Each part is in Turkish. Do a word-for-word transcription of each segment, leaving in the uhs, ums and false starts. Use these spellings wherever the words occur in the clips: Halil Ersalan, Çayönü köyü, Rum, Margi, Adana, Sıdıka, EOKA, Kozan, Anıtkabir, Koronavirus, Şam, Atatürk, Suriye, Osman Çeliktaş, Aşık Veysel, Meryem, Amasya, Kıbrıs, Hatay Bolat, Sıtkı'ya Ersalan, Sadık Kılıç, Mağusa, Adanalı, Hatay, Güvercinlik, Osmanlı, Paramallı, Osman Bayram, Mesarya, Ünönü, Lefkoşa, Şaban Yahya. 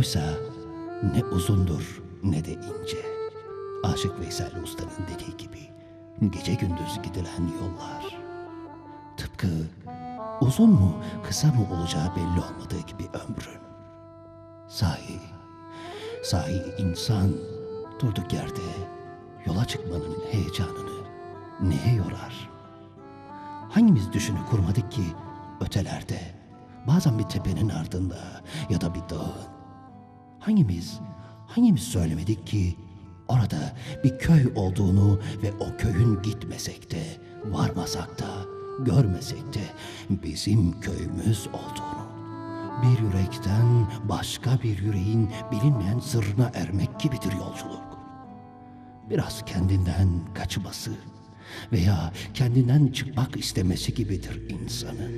Oysa ne uzundur ne de ince. Aşık Veysel Usta'nın dediği gibi gece gündüz gidilen yollar. Tıpkı uzun mu kısa mı olacağı belli olmadığı gibi ömrün. Sahi, sahi insan durduk yerde yola çıkmanın heyecanını neye yorar? Hangimiz düşünü kurmadık ki ötelerde, bazen bir tepenin ardında ya da bir dağın. Hangimiz, hangimiz söylemedik ki orada bir köy olduğunu ve o köyün gitmesek de, varmasak da, görmesek de bizim köyümüz olduğunu. Bir yürekten başka bir yüreğin bilinmeyen sırrına ermek gibidir yolculuk. Biraz kendinden kaçması veya kendinden çıkmak istemesi gibidir insanı.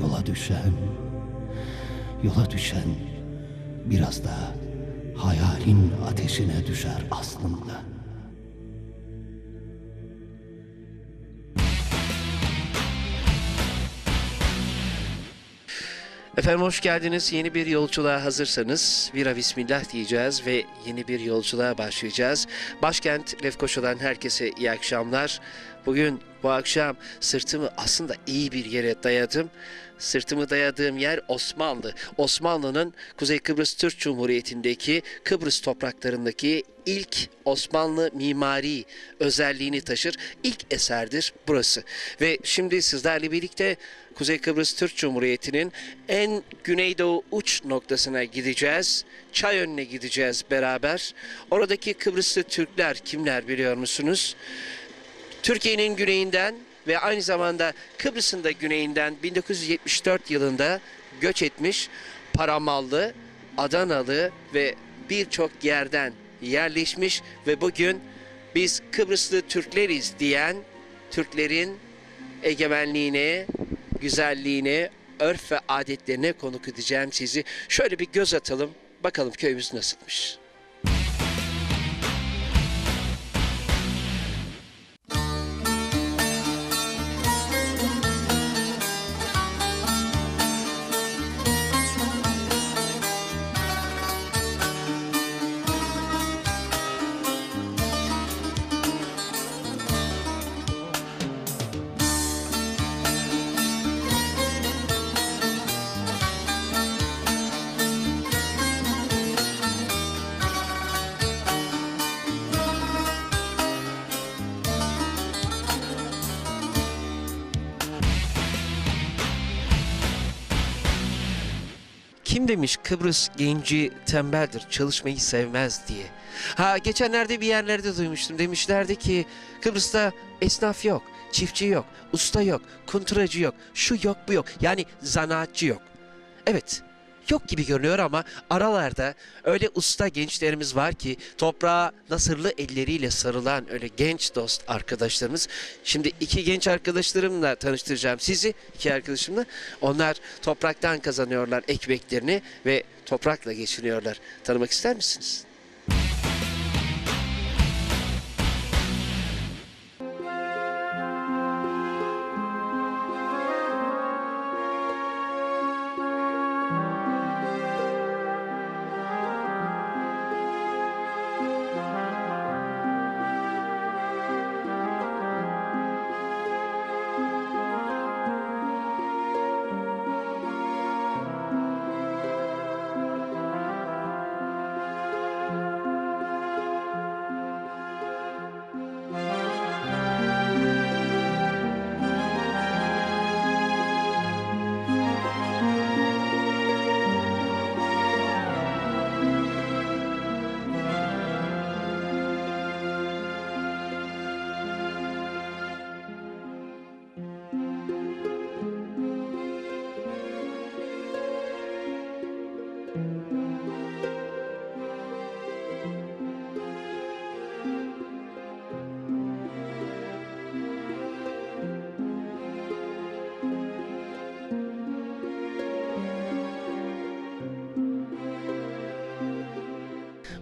Yola düşen, yola düşen biraz da hayalin ateşine düşer aslında. Efendim hoş geldiniz. Yeni bir yolculuğa hazırsanız vira bismillah diyeceğiz ve yeni bir yolculuğa başlayacağız. Başkent Lefkoşa'dan herkese iyi akşamlar. Bugün bu akşam sırtımı aslında iyi bir yere dayadım. Sırtımı dayadığım yer Osmanlı. Osmanlı'nın Kuzey Kıbrıs Türk Cumhuriyeti'ndeki Kıbrıs topraklarındaki ilk Osmanlı mimari özelliğini taşır. İlk eserdir burası. Ve şimdi sizlerle birlikte Kuzey Kıbrıs Türk Cumhuriyeti'nin en güneydoğu uç noktasına gideceğiz. Çayönü'ne gideceğiz beraber. Oradaki Kıbrıslı Türkler kimler biliyor musunuz? Türkiye'nin güneyinden ve aynı zamanda Kıbrıs'ın da güneyinden bin dokuz yüz yetmiş dört yılında göç etmiş Paramallı, Adanalı ve birçok yerden yerleşmiş ve bugün biz Kıbrıslı Türkleriz diyen Türklerin egemenliğine, güzelliğine, örf ve adetlerine konuk edeceğim sizi. Şöyle bir göz atalım, bakalım köyümüz nasılmış. Kim demiş Kıbrıs genci tembeldir, çalışmayı sevmez diye. Ha geçenlerde bir yerlerde duymuştum, demişlerdi ki Kıbrıs'ta esnaf yok, çiftçi yok, usta yok, kunturacı yok, şu yok bu yok, yani zanaatçı yok. Evet, yok gibi görünüyor ama aralarda öyle usta gençlerimiz var ki toprağa nasırlı elleriyle sarılan öyle genç dost arkadaşlarımız. Şimdi iki genç arkadaşlarımla tanıştıracağım sizi, iki arkadaşımla. Onlar topraktan kazanıyorlar ekmeklerini ve toprakla geçiniyorlar. Tanımak ister misiniz?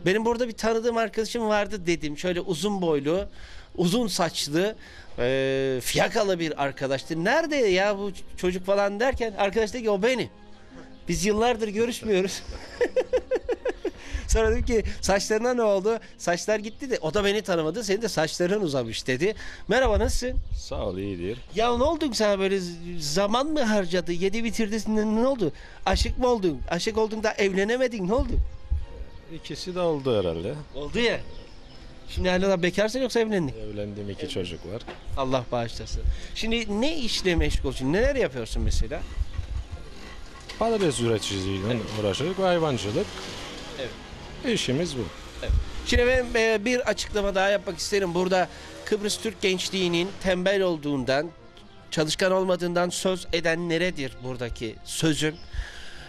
Benim burada bir tanıdığım arkadaşım vardı dedim. Şöyle uzun boylu, uzun saçlı, e, fiyakalı bir arkadaştı. Nerede ya bu çocuk falan derken arkadaş dedi ki o benim. Biz yıllardır görüşmüyoruz. Sonra dedim ki saçlarına ne oldu? Saçlar gitti de o da beni tanımadı. Senin de saçların uzamış dedi. Merhaba, nasılsın? Sağ ol, iyidir. Ya ne oldun sana böyle, zaman mı harcadı? Yedi bitirdin, ne oldu? Aşık mı oldun? Aşık oldun da evlenemedin, ne oldu? İkisi de oldu herhalde. Oldu ya. Şimdi hala bekarsın yoksa evlendin? Evlendim, iki evet. çocuk var. Allah bağışlasın. Şimdi ne işle meşgulsün? Neler yapıyorsun mesela? Patates üreticiliğiyle evet. uğraşıyoruz, hayvancılık. Evet. İşimiz bu. Evet. Şimdi ben bir açıklama daha yapmak isterim. Burada Kıbrıs Türk gençliğinin tembel olduğundan, çalışkan olmadığından söz edenleredir buradaki sözüm.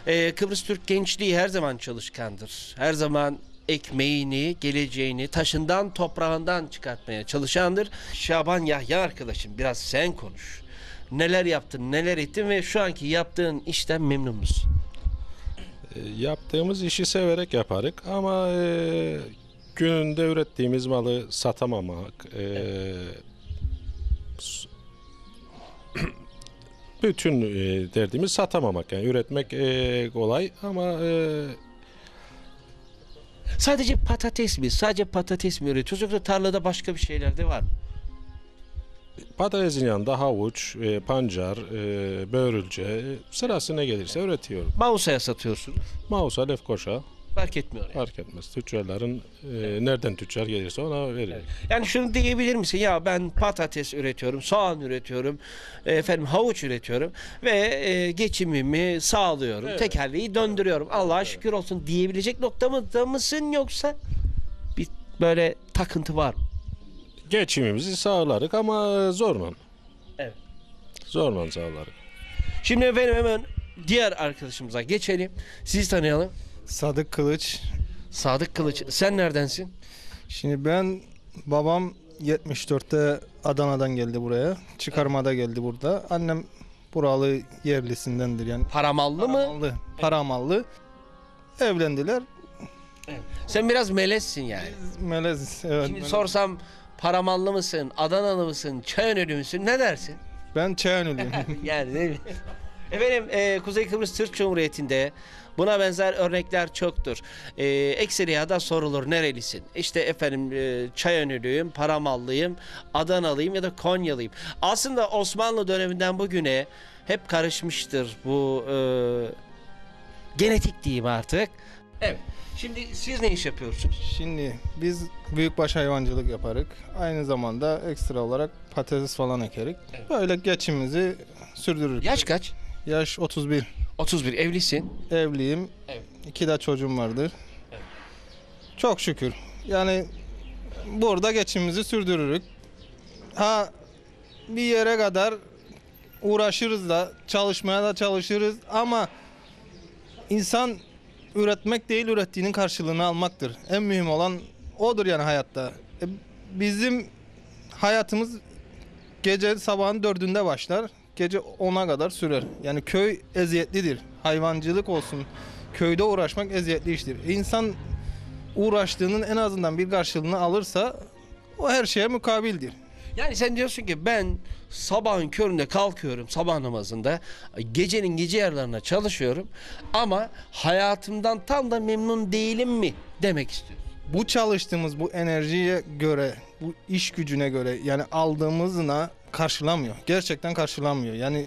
Ee, Kıbrıs Türk gençliği her zaman çalışkandır. Her zaman ekmeğini, geleceğini taşından, toprağından çıkartmaya çalışandır. Şaban Yahya arkadaşım, biraz sen konuş. Neler yaptın, neler ettin ve şu anki yaptığın işten memnun musun? E, yaptığımız işi severek yaparık ama e, gününde ürettiğimiz malı satamamak, e, evet. bütün e, derdimiz satamamak. Yani üretmek e, kolay ama e, sadece patates mi? Sadece patates mi üretiyoruz yoksa tarlada başka bir şeyler de var mı? Patatesin yanında havuç, e, pancar, e, börülce, sırasına gelirse üretiyorum. Mağusa'ya satıyorsunuz. Mağusa, Lefkoşa. Fark etmiyor yani. Fark etmez. Tüccarların e, evet. nereden tüccar gelirse ona veriyor. Evet. Yani şunu diyebilir misin? Ya ben patates üretiyorum, soğan üretiyorum, efendim havuç üretiyorum ve e, geçimimi sağlıyorum. Evet. Tekerleği döndürüyorum. Evet. Allah'a şükür evet. olsun diyebilecek nokta mı, da mısın yoksa bir böyle takıntı var mı? Geçimimizi sağlarık ama zorman. Evet. Zorman sağlarık. Şimdi efendim hemen diğer arkadaşımıza geçelim. Sizi tanıyalım. Sadık Kılıç. Sadık Kılıç. Sen neredensin? Şimdi ben, babam yetmiş dörtte Adana'dan geldi buraya. Çıkarmada evet. geldi burada. Annem buralı yerlisindendir yani. Paramallı, Paramallı mı? Paramallı. Evet. Evlendiler. Evet. Sen biraz melezsin yani. Melez, evet. Şimdi melez. Sorsam Paramallı mısın, Adanalı mısın, Çayönülü müsün, ne dersin? Ben Çayönülüyüm. Yani değil mi? Efendim e, Kuzey Kıbrıs Türk Cumhuriyeti'nde buna benzer örnekler çoktur. E, Ekseriyada sorulur, nerelisin? İşte efendim e, Çayönülüyüm, Paramallıyım, Adanalıyım ya da Konyalıyım. Aslında Osmanlı döneminden bugüne hep karışmıştır bu e, genetik diyeyim artık. Evet. Şimdi siz ne iş yapıyorsunuz? Şimdi biz büyükbaş hayvancılık yaparık. Aynı zamanda ekstra olarak patates falan ekerik. Evet. Böyle geçimimizi sürdürürük. Yaş kaç? Yaş otuz bir. otuz bir. Evlisin? Evliyim. Evet. İki de çocuğum vardır. Evet. Çok şükür. Yani burada geçimimizi sürdürürük. Ha bir yere kadar uğraşırız da, çalışmaya da çalışırız ama insan üretmek değil, ürettiğinin karşılığını almaktır. En mühim olan odur yani hayatta. E, bizim hayatımız gece sabahın dördünde başlar. Gece ona kadar sürer. Yani köy eziyetlidir. Hayvancılık olsun, köyde uğraşmak eziyetli iştir. E, insan uğraştığının en azından bir karşılığını alırsa o her şeye mukabildir. Yani sen diyorsun ki ben sabahın köründe kalkıyorum, sabah namazında, gecenin gece yarılarına çalışıyorum ama hayatımdan tam da memnun değilim mi demek istiyorsun? Bu çalıştığımız bu enerjiye göre, bu iş gücüne göre yani aldığımızına karşılamıyor. Gerçekten karşılamıyor. Yani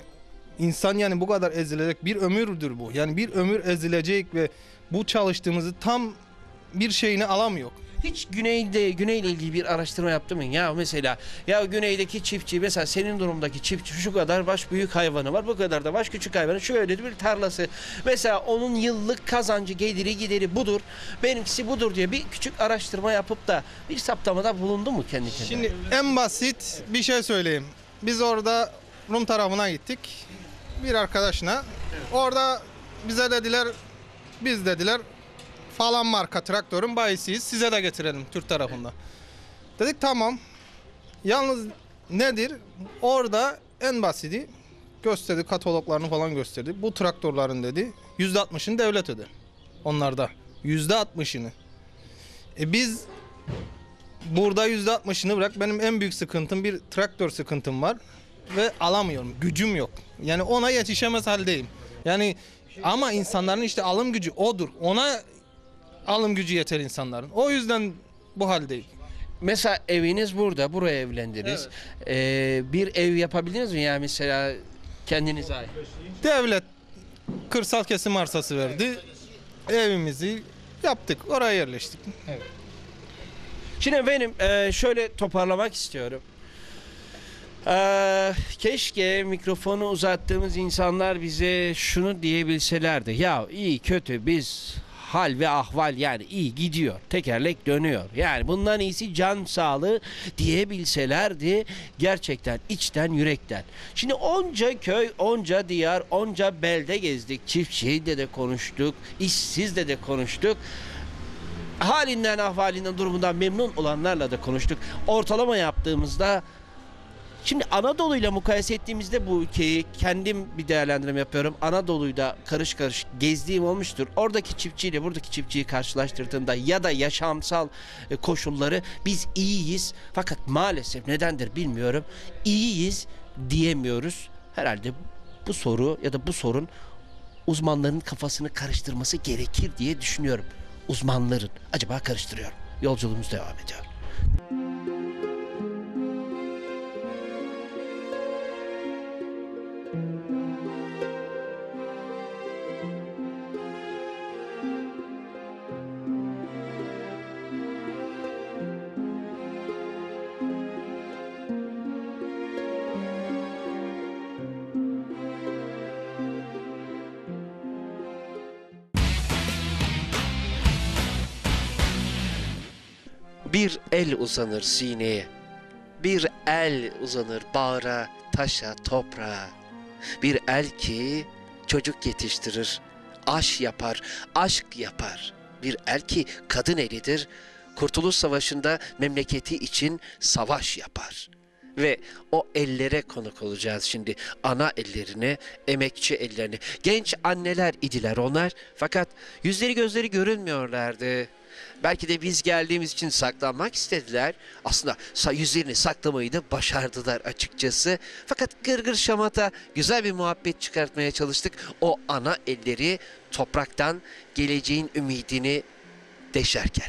insan yani bu kadar ezilecek bir ömürdür bu. Yani bir ömür ezilecek ve bu çalıştığımızı tam bir şeyini alamıyor. Hiç güneyde, güneyle ilgili bir araştırma yaptın mı? Ya mesela ya güneydeki çiftçi, mesela senin durumdaki çiftçi şu kadar baş büyük hayvanı var, bu kadar da baş küçük hayvanı, şöyle bir tarlası. Mesela onun yıllık kazancı, geliri gideri budur, benimkisi budur diye bir küçük araştırma yapıp da bir saptamada bulundu mu kendi kendine? Şimdi en basit bir şey söyleyeyim. Biz orada Rum tarafına gittik bir arkadaşına. Orada bize dediler, biz dediler falan marka traktörün bayisiyiz, size de getirelim Türk tarafında. Evet. Dedik tamam. Yalnız nedir? Orada en basiti gösterdi, kataloglarını falan gösterdi. Bu traktörlerin dedi yüzde altmışını devlet öder. Onlarda yüzde altmışını. E biz burada yüzde altmışını bırak, benim en büyük sıkıntım bir traktör sıkıntım var ve alamıyorum. Gücüm yok. Yani ona yetişemez haldeyim. Yani ama insanların işte alım gücü odur. Ona Alım gücü yeter insanların. O yüzden bu haldeyim. Mesela eviniz burada, buraya evlendiniz. Evet. Ee, bir ev yapabildiniz mi? Yani mesela kendinize ait. Devlet kırsal kesim arsası verdi. Evet. Evimizi yaptık, oraya yerleştik. Evet. Şimdi benim şöyle toparlamak istiyorum. Ee, keşke mikrofonu uzattığımız insanlar bize şunu diyebilselerdi. Ya iyi kötü biz hal ve ahval, yani iyi gidiyor, tekerlek dönüyor. Yani bundan iyisi can sağlığı diyebilselerdi gerçekten içten yürekten. Şimdi onca köy, onca diyar, onca belde gezdik. Çiftçiyle de konuştuk, işsizle de konuştuk. Halinden, ahvalinden, durumundan memnun olanlarla da konuştuk. Ortalama yaptığımızda, şimdi Anadolu'yla mukayese ettiğimizde bu ülkeyi kendim bir değerlendirme yapıyorum. Anadolu'da karış karış gezdiğim olmuştur. Oradaki çiftçiyle buradaki çiftçiyi karşılaştırdığımda ya da yaşamsal koşulları, biz iyiyiz fakat maalesef nedendir bilmiyorum, iyiyiz diyemiyoruz. Herhalde bu soru ya da bu sorun uzmanların kafasını karıştırması gerekir diye düşünüyorum. Uzmanların acaba karıştırıyorum. Yolculuğumuz devam ediyor. Bir el uzanır sineye, bir el uzanır bağıra, taşa, toprağa. Bir el ki çocuk yetiştirir, aş yapar, aşk yapar. Bir el ki kadın elidir, Kurtuluş Savaşı'nda memleketi için savaş yapar. Ve o ellere konuk olacağız şimdi. Ana ellerine, emekçi ellerine. Genç anneler idiler onlar, fakat yüzleri gözleri görünmüyorlardı. Belki de biz geldiğimiz için saklanmak istediler. Aslında yüzlerini saklamayı da başardılar açıkçası. Fakat gırgır şamata güzel bir muhabbet çıkartmaya çalıştık. O ana elleri topraktan geleceğin ümidini deşerken.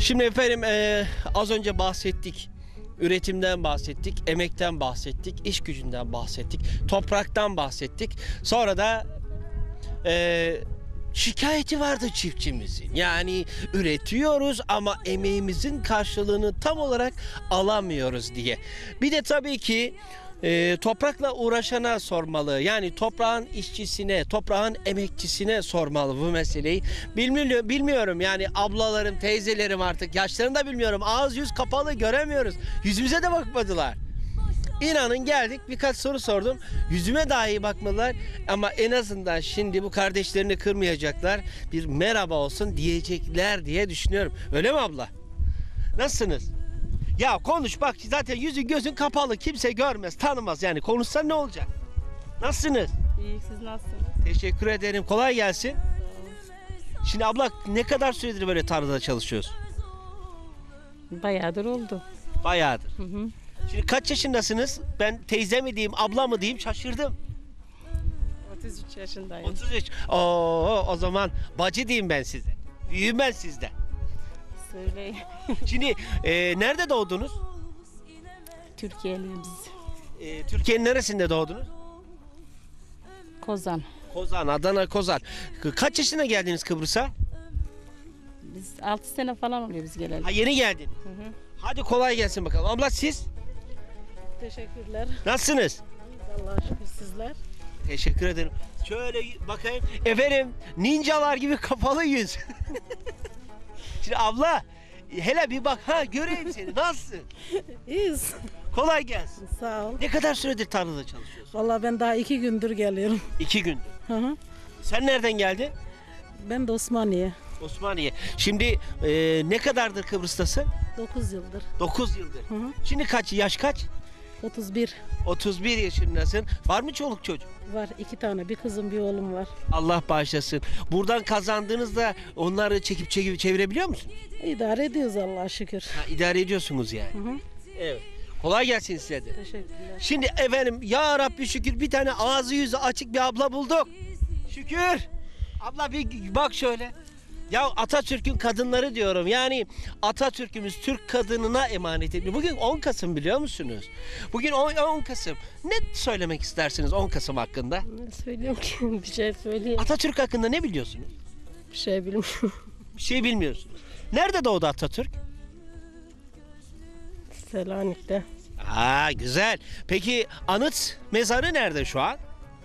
Şimdi efendim e, az önce bahsettik, üretimden bahsettik, emekten bahsettik, iş gücünden bahsettik, topraktan bahsettik. Sonra da e, şikayeti vardı çiftçimizin. Yani üretiyoruz ama emeğimizin karşılığını tam olarak alamıyoruz diye. Bir de tabii ki e, toprakla uğraşana sormalı. Yani toprağın işçisine, toprağın emekçisine sormalı bu meseleyi. Bilmiyorum, bilmiyorum yani ablalarım, teyzelerim artık yaşlarını da bilmiyorum. Ağız yüz kapalı, göremiyoruz. Yüzümüze de bakmadılar. İnanın geldik, birkaç soru sordum. Yüzüme dahi bakmadılar ama en azından şimdi bu kardeşlerini kırmayacaklar. Bir merhaba olsun diyecekler diye düşünüyorum. Öyle mi abla? Nasılsınız? Ya konuş bak, zaten yüzün gözün kapalı, kimse görmez, tanımaz, yani konuşsan ne olacak? Nasılsınız? İyi, siz nasılsınız? Teşekkür ederim, kolay gelsin. Şimdi abla ne kadar süredir böyle tarlada çalışıyorsun? Bayağıdır oldu. Bayağıdır. Hı hı. Şimdi kaç yaşındasınız? Ben teyze mi diyeyim, abla mı diyeyim, şaşırdım. otuz üç yaşındayım. otuz üç. Oo, o zaman bacı diyeyim ben size. Büyüğüm ben sizden. Söyleyeyim. Şimdi e, nerede doğdunuz? Türkiye'liyiz. E, Türkiye'nin neresinde doğdunuz? Kozan. Kozan, Adana Kozan. Kaç yaşında geldiniz Kıbrıs'a? Biz altı sene falan oluyor biz gelelim. Ha, yeni geldin. Hı hı. Hadi kolay gelsin bakalım. Abla siz? Teşekkürler. Nasılsınız? Allah'a şükür, sizler? Teşekkür ederim. Şöyle bakayım. Efendim, ninjalar gibi kapalı yüz. Şimdi abla hele bir bak, ha göreyim seni. Nasılsın? İyiyiz. Kolay gelsin. Sağ ol. Ne kadar süredir tarlada çalışıyorsun? Vallahi ben daha iki gündür geliyorum. İki gündür? Hı hı. Sen nereden geldin? Ben de Osmaniye. Osmaniye. Şimdi e, ne kadardır Kıbrıs'tasın? Dokuz yıldır. Dokuz yıldır. Hı hı. Şimdi kaç, yaş kaç? otuz bir. otuz bir yaşındasın. Var mı çoluk çocuk? Var. iki tane. Bir kızım bir oğlum var. Allah bağışlasın. Buradan kazandığınızda onları çekip çekip çevirebiliyor musun? İdare ediyoruz Allah'a şükür. Ha, idare ediyorsunuz yani. Hı hı. Evet. Kolay gelsin size de. Teşekkürler. Şimdi efendim ya Rabbi şükür bir tane ağzı yüzü açık bir abla bulduk. Şükür. Abla bir bak şöyle. Ya Atatürk'ün kadınları diyorum, yani Atatürk'ümüz Türk kadınına emanet ediyor. Bugün on Kasım biliyor musunuz? Bugün on Kasım. Ne söylemek istersiniz on Kasım hakkında? Ne söylüyorum ki? Bir şey söyleyeyim. Atatürk hakkında ne biliyorsunuz? Bir şey bilmiyorum. Bir şey bilmiyorsunuz. Nerede doğdu Atatürk? Selanik'te. Aa, güzel. Peki anıt mezarı nerede şu an?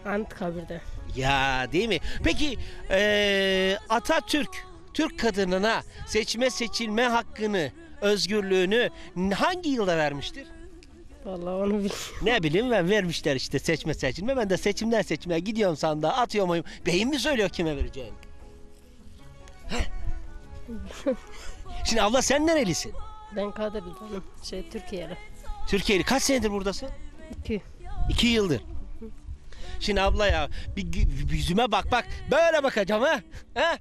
Anıtkabir'de. Ya değil mi? Peki ee, Atatürk Türk kadınına seçme seçilme hakkını, özgürlüğünü hangi yılda vermiştir? Vallahi onu bilmiyorum. Ne bileyim ben, vermişler işte seçme seçilme. Ben de seçimden seçmeye gidiyorum sandığa, atıyorum oyum. Beyim mi söylüyor kime vereceğini? Şimdi abla sen nerelisin? Ben Kadir'den, şey Türkiye'li. Türkiye'li. Kaç senedir buradasın? İki. İki yıldır. Şimdi abla ya bir yüzüme bak bak. Böyle bakacağım ha. Ha?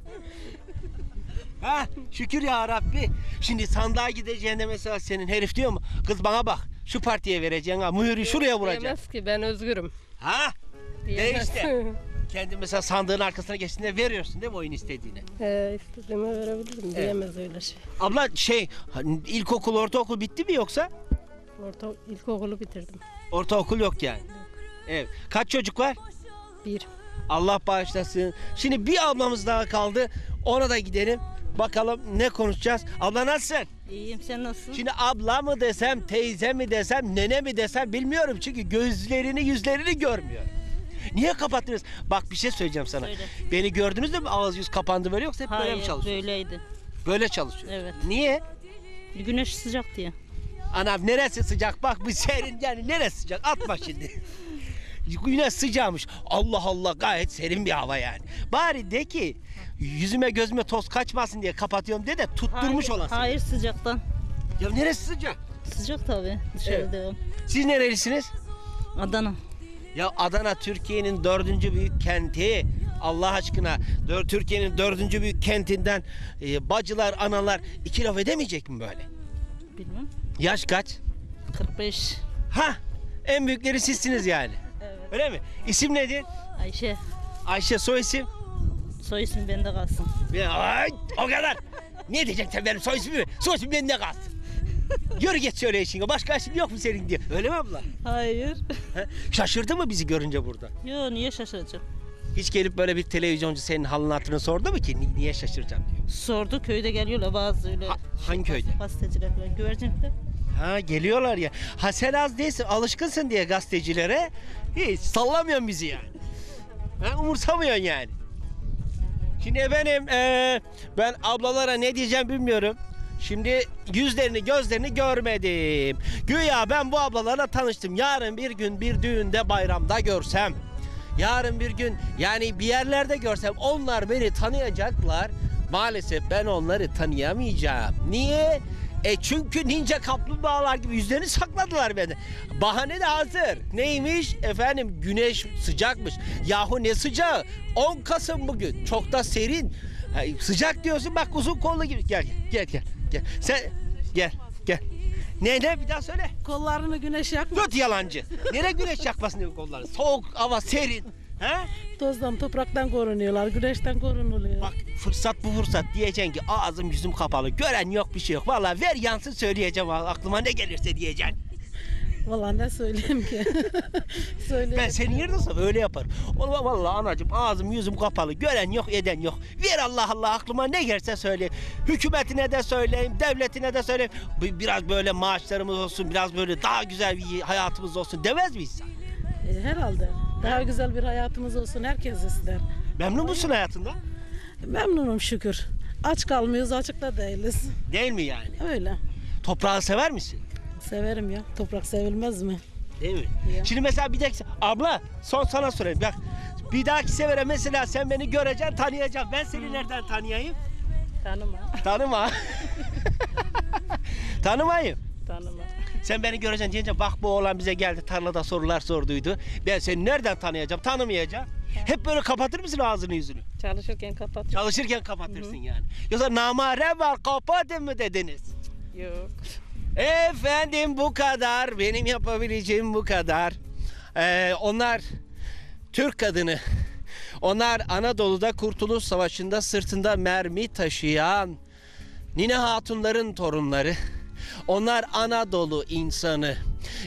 Ha? Şükür ya Rabbi. Şimdi sandığa gideceğinde mesela senin herif diyor mu? Kız bana bak. Şu partiye vereceksin ha. Mühürü şuraya vuracaksın. Diyemez ki ben özgürüm. Ha? Diyemez. De işte. Kendi mesela sandığın arkasına geçtiğinde veriyorsun değil mi oyun istediğine? He, istediğime verebilirim. Evet. Diyemez öyle şey. Abla şey ilkokul, ortaokul bitti mi yoksa? Orta, ilkokulu bitirdim. Ortaokul yok yani. Evet. Kaç çocuk var? Bir. Allah bağışlasın. Şimdi bir ablamız daha kaldı. Ona da gidelim. Bakalım ne konuşacağız. Abla nasılsın? İyiyim. Sen nasılsın? Şimdi abla mı desem, teyze mi desem, nene mi desem bilmiyorum. Çünkü gözlerini, yüzlerini görmüyor. Niye kapattınız? Bak bir şey söyleyeceğim sana. Söyle. Beni gördünüz mü? Ağız yüz kapandı böyle, yoksa hep hayır, böyle mi çalışıyorsunuz? Hayır, böyleydi. Böyle çalışıyor. Evet. Niye? Güneş sıcak diye. Anam neresi sıcak? Bak bu serin yani neresi sıcak? Atma şimdi. Güneş sıcakmış. Allah Allah, gayet serin bir hava yani. Bari de ki yüzüme gözüme toz kaçmasın diye kapatıyorum de de tutturmuş hayır, olasın. Hayır sıcaktan. Ya neresi sıcak? Sıcak tabii. Dışarıda. Evet. Siz nerelisiniz? Adana. Ya Adana Türkiye'nin dördüncü büyük kenti. Allah aşkına Türkiye'nin dördüncü büyük kentinden e, bacılar, analar iki laf edemeyecek mi böyle? Bilmem. Yaş kaç? kırk beş. Ha, en büyükleri sizsiniz yani. Evet. Öyle mi? İsim nedir? Ayşe. Ayşe, soy isim? Soy isim bende kalsın. Ay, o kadar. Ne diyeceksin benim soy ismimi? Soy isim bende kalsın. Yürü geç söyle işine. Başka işin yok mu senin diye. Öyle mi abla? Hayır. Ha? Şaşırdı mı bizi görünce burada? Yok, niye şaşıracağım? Hiç gelip böyle bir televizyoncu senin halının hatırını sordu mu ki? Niye şaşıracağım diyor. Sordu, köyde geliyorlar bazı öyle. Ha, hangi köyde? Gazeteciler falan, güvercinlikler. Ha, geliyorlar ya. Ha sen az değilsin, alışkınsın diye gazetecilere. Hiç sallamıyorsun bizi yani. Ha, umursamıyorsun yani. Şimdi efendim ee, ben ablalara ne diyeceğim bilmiyorum. Şimdi yüzlerini gözlerini görmedim. Güya ben bu ablalarla tanıştım. Yarın bir gün bir düğünde bayramda görsem, yarın bir gün yani bir yerlerde görsem onlar beni tanıyacaklar. Maalesef ben onları tanıyamayacağım. Niye? E çünkü ninja kaplumbağalar gibi yüzlerini sakladılar benden. Bahane de hazır. Neymiş? Efendim güneş sıcakmış. Yahu ne sıcağı? on Kasım bugün. Çok da serin. Sıcak diyorsun bak uzun kollu gibi. Gel gel gel. Gel. Sen gel gel. Ne ne bir daha söyle. Kollarını güneş yakmasın. Göt yalancı. Nereye güneş yakmasın diyor kollarını. Soğuk hava serin. He? Tozdan topraktan korunuyorlar. Güneşten korunuluyor. Bak fırsat bu fırsat diyeceksin ki ağzım yüzüm kapalı. Gören yok bir şey yok. Vallahi ver yansın söyleyeceğim. Aklıma ne gelirse diyeceksin. Vallahi ne söyleyeyim ki? Söyleyeyim. Ben senin yerinde olsam öyle yaparım. Vallahi anacığım ağzım yüzüm kapalı. Gören yok eden yok. Ver Allah Allah aklıma ne gelirse söyleyeyim. Hükümetine de söyleyeyim. Devletine de söyleyeyim. Biraz böyle maaşlarımız olsun. Biraz böyle daha güzel bir hayatımız olsun demez miyiz? E, herhalde. Daha güzel bir hayatımız olsun. Herkes ister. Memnun musun hayatından? Memnunum şükür. Aç kalmıyoruz. Açıkta değiliz. Değil mi yani? Öyle. Toprağı sever misin? Severim ya. Toprak sevilmez mi? Değil mi? Ya. Şimdi mesela bir dakika. Abla son sana sorayım. Bak bir dahaki sefere mesela sen beni göreceksin, tanıyacaksın. Ben seni hmm. nereden tanıyayım? Tanıma. Tanıma. Tanımayım. Tanıma. Sen beni göreceksin diyeceğim. Bak bu oğlan bize geldi. Tarlada sorular sorduydu. Ben seni nereden tanıyacağım? Tanımayacağım. Yani. Hep böyle kapatır mısın ağzını yüzünü? Çalışırken kapatır. Çalışırken kapatırsın Hı -hı. yani. Yoksa namare var kapatın mı dediniz? Yok. Efendim bu kadar. Benim yapabileceğim bu kadar. Ee, onlar Türk kadını. Onlar Anadolu'da Kurtuluş Savaşı'nda sırtında mermi taşıyan Nine Hatunların torunları. Onlar Anadolu insanı.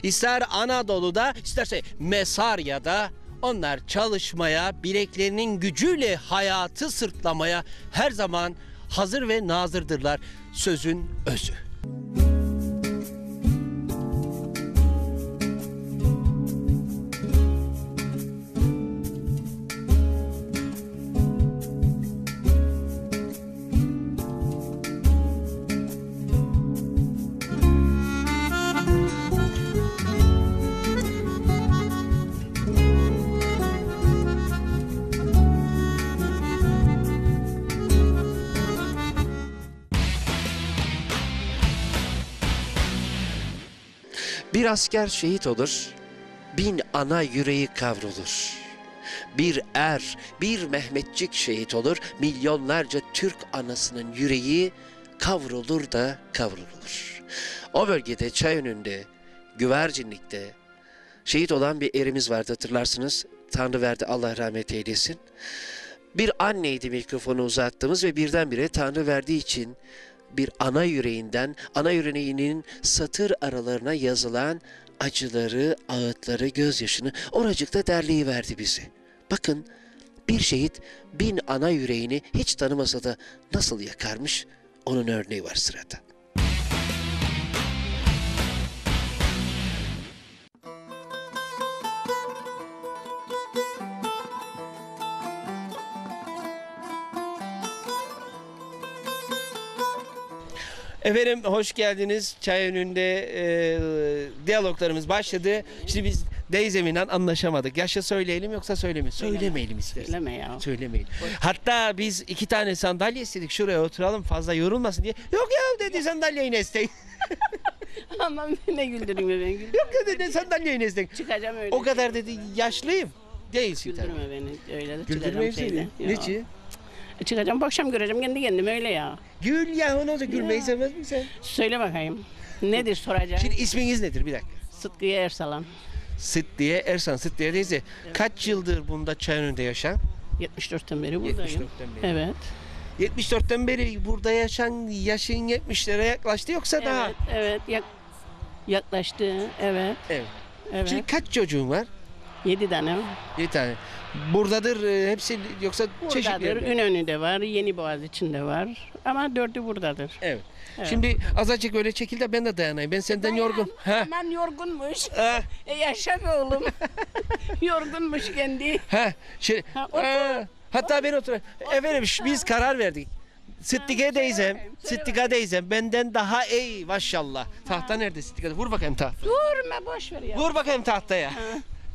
İster Anadolu'da isterse Mesarya'da onlar çalışmaya, bileklerinin gücüyle hayatı sırtlamaya her zaman hazır ve nazırdırlar. Sözün özü. Bir asker şehit olur, bin ana yüreği kavrulur. Bir er, bir Mehmetçik şehit olur, milyonlarca Türk anasının yüreği kavrulur da kavrulur. O bölgede Çayönü'nde, Güvercinlik'te şehit olan bir erimiz vardı hatırlarsınız. Tanrıverdi, Allah rahmet eylesin. Bir anneydi mikrofonu uzattığımız ve birdenbire Tanrıverdi için bir ana yüreğinden, ana yüreğinin satır aralarına yazılan acıları, ağıtları, gözyaşını oracıkta derleyiverdi bizi. Bakın bir şehit bin ana yüreğini hiç tanımasa da nasıl yakarmış, onun örneği var sırada. Efendim hoş geldiniz. Çayönü'nde e, diyaloglarımız başladı. Şimdi biz Deyzem'inle anlaşamadık. Yaşa söyleyelim yoksa söylemeyelim. Söylemeyelim istedim. Söyleme ya. Söylemeyelim. Hatta biz iki tane sandalye istedik. Şuraya oturalım fazla yorulmasın diye. Yok ya dedi sandalyeyi nesleyin. Aman ne güldürün beni. Yok ya dedi sandalyeyi nesleyin. Çıkacağım öyle. O kadar dedi yaşlıyım. Değilsin. Güldürme tabii. Beni öyle de çıkacağım şeyden. Niçin? Çıkacağım, bakacağım, göreceğim kendi kendime öyle ya. Gül ya, o ne olacak? Gülmeyi sevmez misin sen? Söyle bakayım. Nedir soracağım? Şimdi isminiz nedir? Bir dakika. Sıtkı'ya Ersalan. Sıtkı'ya Ersalan. Sıtkı'ya değilse evet. Kaç yıldır bunda Çayönü'nde yaşan? yetmiş dörtten beri buradayım. yetmiş dörtten beri. Evet. yetmiş dörtten beri burada yaşan yaşın yetmişlere yaklaştı yoksa evet, daha? Evet, yak yaklaştı. Evet. Evet. Evet. Şimdi kaç çocuğun var? Yedi tane. Yedi tane. Buradadır hepsi yoksa çeşitli. Ünönü'de var, Yeni Boğaz içinde var ama dördü buradadır. Evet. Evet. Şimdi azıcık öyle çekil de ben de dayanayım. Ben senden Dayan, yorgun. Hemen yorgunmuş. E, yaşa be oğlum. Yorgunmuş kendi. Ha, şey, ha, otur, e, hatta otur, ben oturayım. Otur. Efendim biz karar verdik. Sıddık'a deyzem, Sıddık'a deyzem benden daha iyi maşallah. Tahta ha. Nerede Sıddık'a? Vur bakayım tahta. Vurma boş ver ya. Vur bakayım tahtaya. Ha.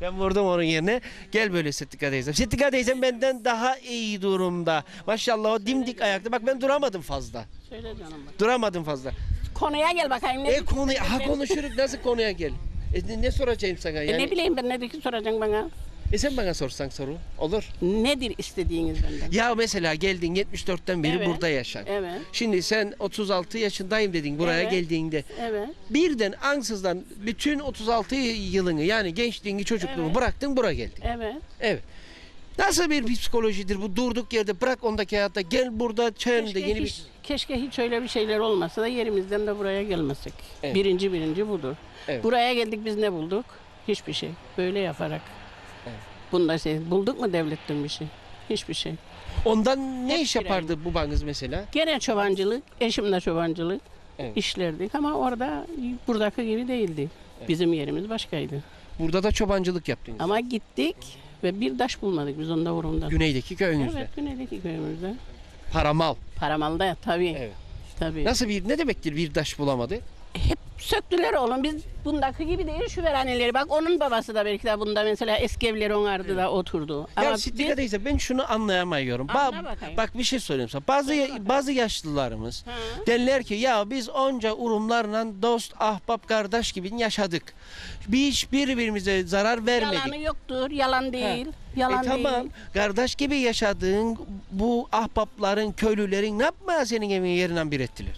Ben vurdum onun yerine. Gel böyle Sıdıka teyzem. Sıdıka teyzem benden daha iyi durumda. Maşallah o dimdik ayakta. Bak ben duramadım fazla. Söyle canım bak. Duramadım fazla. Konuya gel bakayım. Ne e konuya. Ha konuşuruz. Nasıl konuya gel? E, ne soracağım sana yani? E, ne bileyim ben ne soracaksın bana? E sen bana sorsan soru. Olur. Nedir istediğiniz benden? Ya mesela geldin yetmiş dörtten beri evet. Burada yaşan. Evet. Şimdi sen otuz altı yaşındayım dedin buraya evet. Geldiğinde. Evet. Birden ansızdan bütün otuz altı yılını yani gençliğini çocukluğunu evet. Bıraktın buraya geldin. Evet. Evet. Nasıl bir psikolojidir bu durduk yerde bırak ondaki hayatta gel burada Çayönü'nde yeni hiç, bir... Keşke hiç öyle bir şeyler olmasa da yerimizden de buraya gelmesek. Evet. Birinci birinci budur. Evet. Buraya geldik biz ne bulduk? Hiçbir şey. Böyle yaparak. Bunda şey bulduk mu devletten bir şey? Hiçbir şey. Ondan ne Hep iş yapardı gireyim. Babanız mesela? Gene çobancılık, eşimle çobancılık evet. işlerdik ama orada buradaki gibi değildi. Evet. Bizim yerimiz başkaydı. Burada da çobancılık yaptınız. Ama gittik ve bir taş bulmadık biz onda vurumdan. Güneydeki köyümüzde. Evet, güneydeki köyümüzde. Paramal. Paramal'da tabii. Evet. Tabii. Nasıl bir ne demektir bir taş bulamadı? Hep söktüler oğlum. Biz bundaki gibi değil şu veraneleri. Bak onun babası da belki de bunda mesela eski evleri onardı evet. da oturdu. Ya yani Sıdıka değilse ben şunu anlayamıyorum. Ba bak bir şey söyleyeyim sana. Bazı bazı yaşlılarımız ha. derler ki ya biz onca Urumlarla dost, ahbap, kardeş gibi yaşadık. Hiç birbirimize zarar vermedik. Yalanı yoktur. Yalan değil. Ha. Yalan e, tamam. değil. Kardeş gibi yaşadığın bu ahbapların, köylülerin ne yapmaya senin evini yerinden bir ettiler?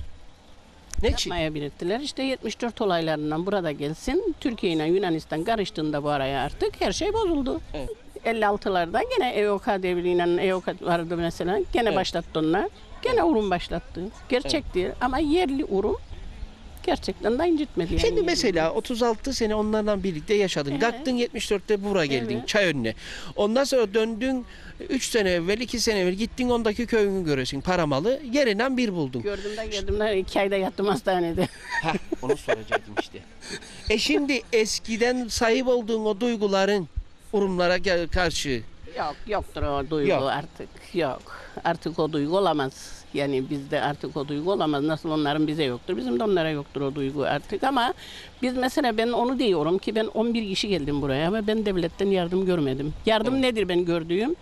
Ne yapmaya belirttiler. İşte yetmiş dört olaylarından burada gelsin. Türkiye ile Yunanistan karıştığında bu araya artık her şey bozuldu. Evet. elli altılarda gene EOKA devriyle EOKA vardı mesela. Gene evet. başlattı onlar. Gene evet. Urum başlattı. Gerçekti evet. ama yerli Urum gerçekten de incitmedi. Yani. Şimdi mesela otuz altı sene onlarla birlikte yaşadın. Evet. Kalktın yetmiş dörtte buraya geldin. Evet. Çayönü'ne. Ondan sonra döndün üç sene evvel, iki sene evvel gittin ondaki köyünü görüyorsun. Paramallı. Yerinden bir buldun. Gördüm de gördüm de iki ayda yattım hastanede. Heh, onu soracaktım işte. E şimdi eskiden sahip olduğun o duyguların Urumlara karşı. Yok yoktur o duygu yok. Artık. Yok. Artık o duygu olamaz. Yani bizde artık o duygu olamaz. Nasıl onların bize yoktur, bizim de onlara yoktur o duygu artık. Ama biz mesela ben onu diyorum ki ben on bir kişi geldim buraya ama ben devletten yardım görmedim. Yardım evet. nedir ben gördüğüm?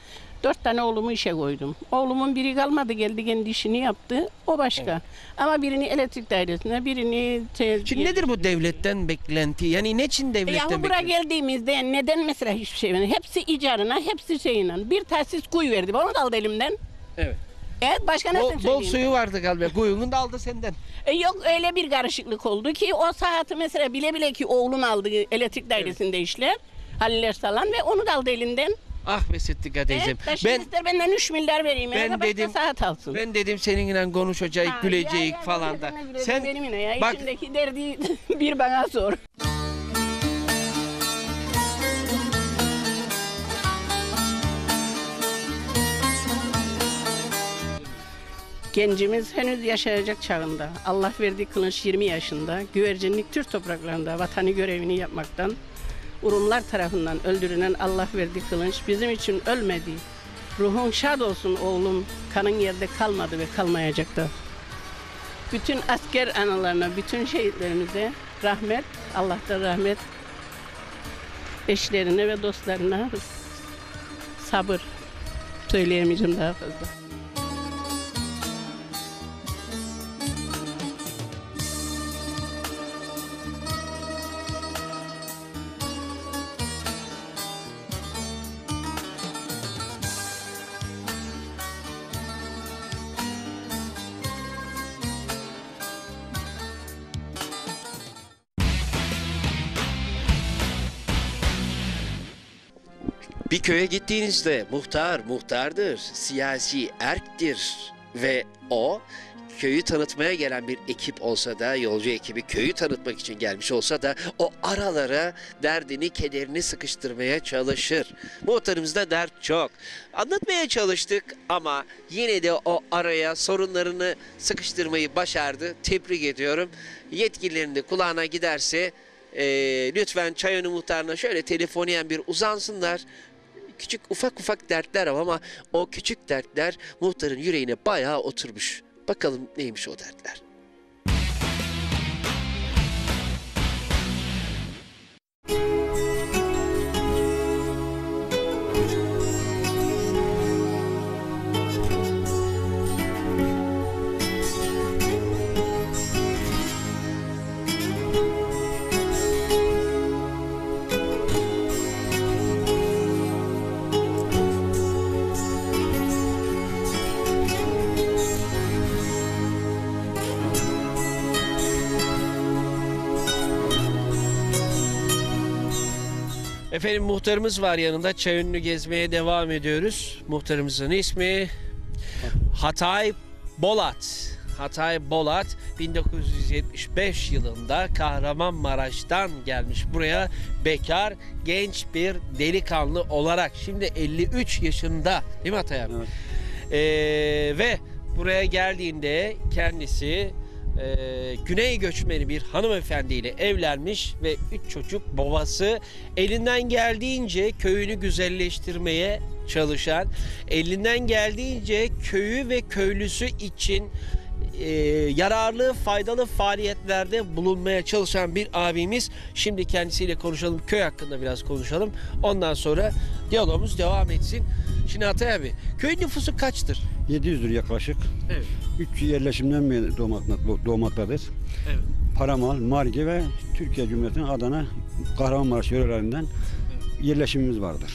Dört tane oğlumu işe koydum. Oğlumun biri kalmadı, geldi kendi işini yaptı. O başka. Evet. Ama birini elektrik dairesine, birini... Şimdi nedir bu devletten beklenti? Yani ne için devletten beklenti? Buraya geldiğimizde neden mesela hiçbir şey vermedi? Hepsi icarına, hepsi şeyine. Bir telsiz kuyu verdi. Onu da aldı elimden. Evet. Evet, başka bol, bol suyu vardı galiba. Kuyunun da aldı senden. E yok öyle bir karışıklık oldu ki o saati mesela bile bile ki oğlum aldı elektrik dairesinde evet. işler. Halil Ersalan ve onu da aldı elinden. Ah be Sıdıka teyzem. Evet, ben ister benden üç milyar vereyim. Ben yani dedim saat alsın. Ben dedim seninle konuşacak, ha, güleceğiz falan ya, da. Gülecek, sen benim yine ya bak, içimdeki derdi bir bana sor. Gencimiz henüz yaşayacak çağında, Allah verdiği Kılıç yirmi yaşında, Güvercinlik Türk topraklarında vatanı görevini yapmaktan, Urumlar tarafından öldürülen Allah verdiği Kılıç bizim için ölmedi. Ruhun şad olsun oğlum, kanın yerde kalmadı ve kalmayacak da. Bütün asker analarına, bütün şehitlerimize rahmet, Allah'tan rahmet, eşlerine ve dostlarına sabır. Söyleyemeyeceğim daha fazla. Bir köye gittiğinizde muhtar muhtardır, siyasi erktir ve o köyü tanıtmaya gelen bir ekip olsa da, yolcu ekibi köyü tanıtmak için gelmiş olsa da o aralara derdini, kederini sıkıştırmaya çalışır. Muhtarımızda dert çok. Anlatmaya çalıştık ama yine de o araya sorunlarını sıkıştırmayı başardı. Tebrik ediyorum. Yetkililerin de kulağına giderse e, lütfen Çayönü muhtarına şöyle telefoniyen bir uzansınlar. Küçük ufak ufak dertler ama o küçük dertler muhtarın yüreğine bayağı oturmuş. Bakalım neymiş o dertler. Efendim muhtarımız var yanında. Çayönü'nü gezmeye devam ediyoruz. Muhtarımızın ismi Hatay Bolat. Hatay Bolat bin dokuz yüz yetmiş beş yılında Kahramanmaraş'tan gelmiş buraya bekar genç bir delikanlı olarak. Şimdi elli üç yaşında değil mi Hatay abi? Evet. Ee, ve buraya geldiğinde kendisi Ee, Güney göçmeni bir hanımefendiyle evlenmiş ve üç çocuk babası, elinden geldiğince köyünü güzelleştirmeye çalışan, elinden geldiğince köyü ve köylüsü için e, yararlı, faydalı faaliyetlerde bulunmaya çalışan bir abimiz. Şimdi kendisiyle konuşalım, köy hakkında biraz konuşalım. Ondan sonra diyalogumuz devam etsin. Şimdi Hatay abi, köyün nüfusu kaçtır? yedi yüzdür yaklaşık. Evet. üç yerleşimden beri doğmaktadır. Evet. Paramallı, Margi ve Türkiye Cumhuriyeti'nin Adana, Kahramanmaraş yörelerinden evet. yerleşimimiz vardır.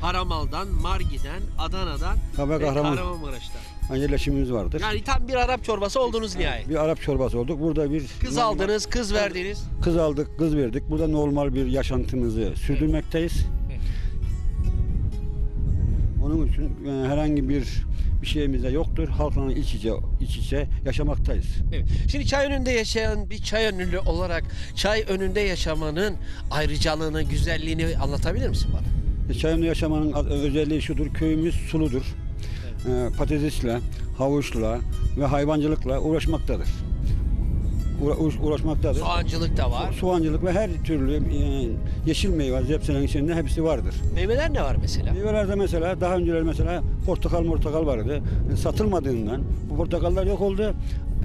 Paramal'dan, Margi'den, Adana'dan Tabii, ve Kahraman. Kahramanmaraş'tan. Yani yerleşimimiz vardır. Yani tam bir Arap çorbası oldunuz yani, nihayet. Bir Arap çorbası olduk. Burada bir kız normal, aldınız, kız verdiniz. Kız aldık, kız verdik. Burada normal bir yaşantımızı sürdürmekteyiz. Evet. Onun için yani herhangi bir bir şeyimiz de yoktur. Halkla iç içe, iç içe yaşamaktayız. Evet. Şimdi Çayönü'nde yaşayan bir Çayönülü olarak Çayönü'nde yaşamanın ayrıcalığını, güzelliğini anlatabilir misin bana? Çayönü'nde yaşamanın özelliği şudur, köyümüz suludur. Evet. E, patatesle, havuçla ve hayvancılıkla uğraşmaktadır. Uğra, uğraşmaktadır. Soğancılık da var. Soğancılık ve her türlü e, yeşil meyve, zepselerin içinde hepsi vardır. Meyveler ne var mesela? Meyvelerde mesela, daha önceler mesela portakal portakal vardı. E, satılmadığından bu portakallar yok oldu.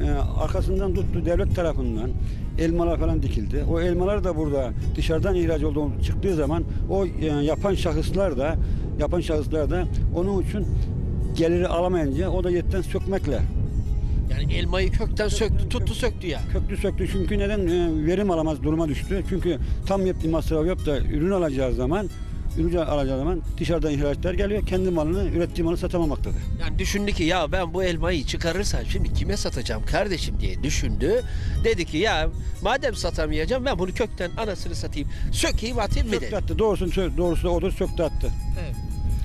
E, arkasından tuttu devlet tarafından. Elmalar falan dikildi. O elmalar da burada dışarıdan ihraç olduğu çıktığı zaman o yani yapan şahıslar da yapan şahıslar da onun için geliri alamayınca o da yetten sökmekle. Yani elmayı kökten söktü, tuttu söktü ya. Yani. Köktü söktü çünkü neden e, verim alamaz duruma düştü. Çünkü tam yaptığı masraf yap da ürün alacağı zaman ürün alacağı zaman dışarıdan ihraçlar geliyor. Kendi malını, ürettiği malı satamamaktadır. Yani düşündü ki ya ben bu elmayı çıkarırsam şimdi kime satacağım kardeşim diye düşündü. Dedi ki ya madem satamayacağım ben bunu kökten anasını satayım. Sökeyim atayım mı dedi. Söktü attı. Doğrusu, doğrusu da odur. Söktü attı. Evet.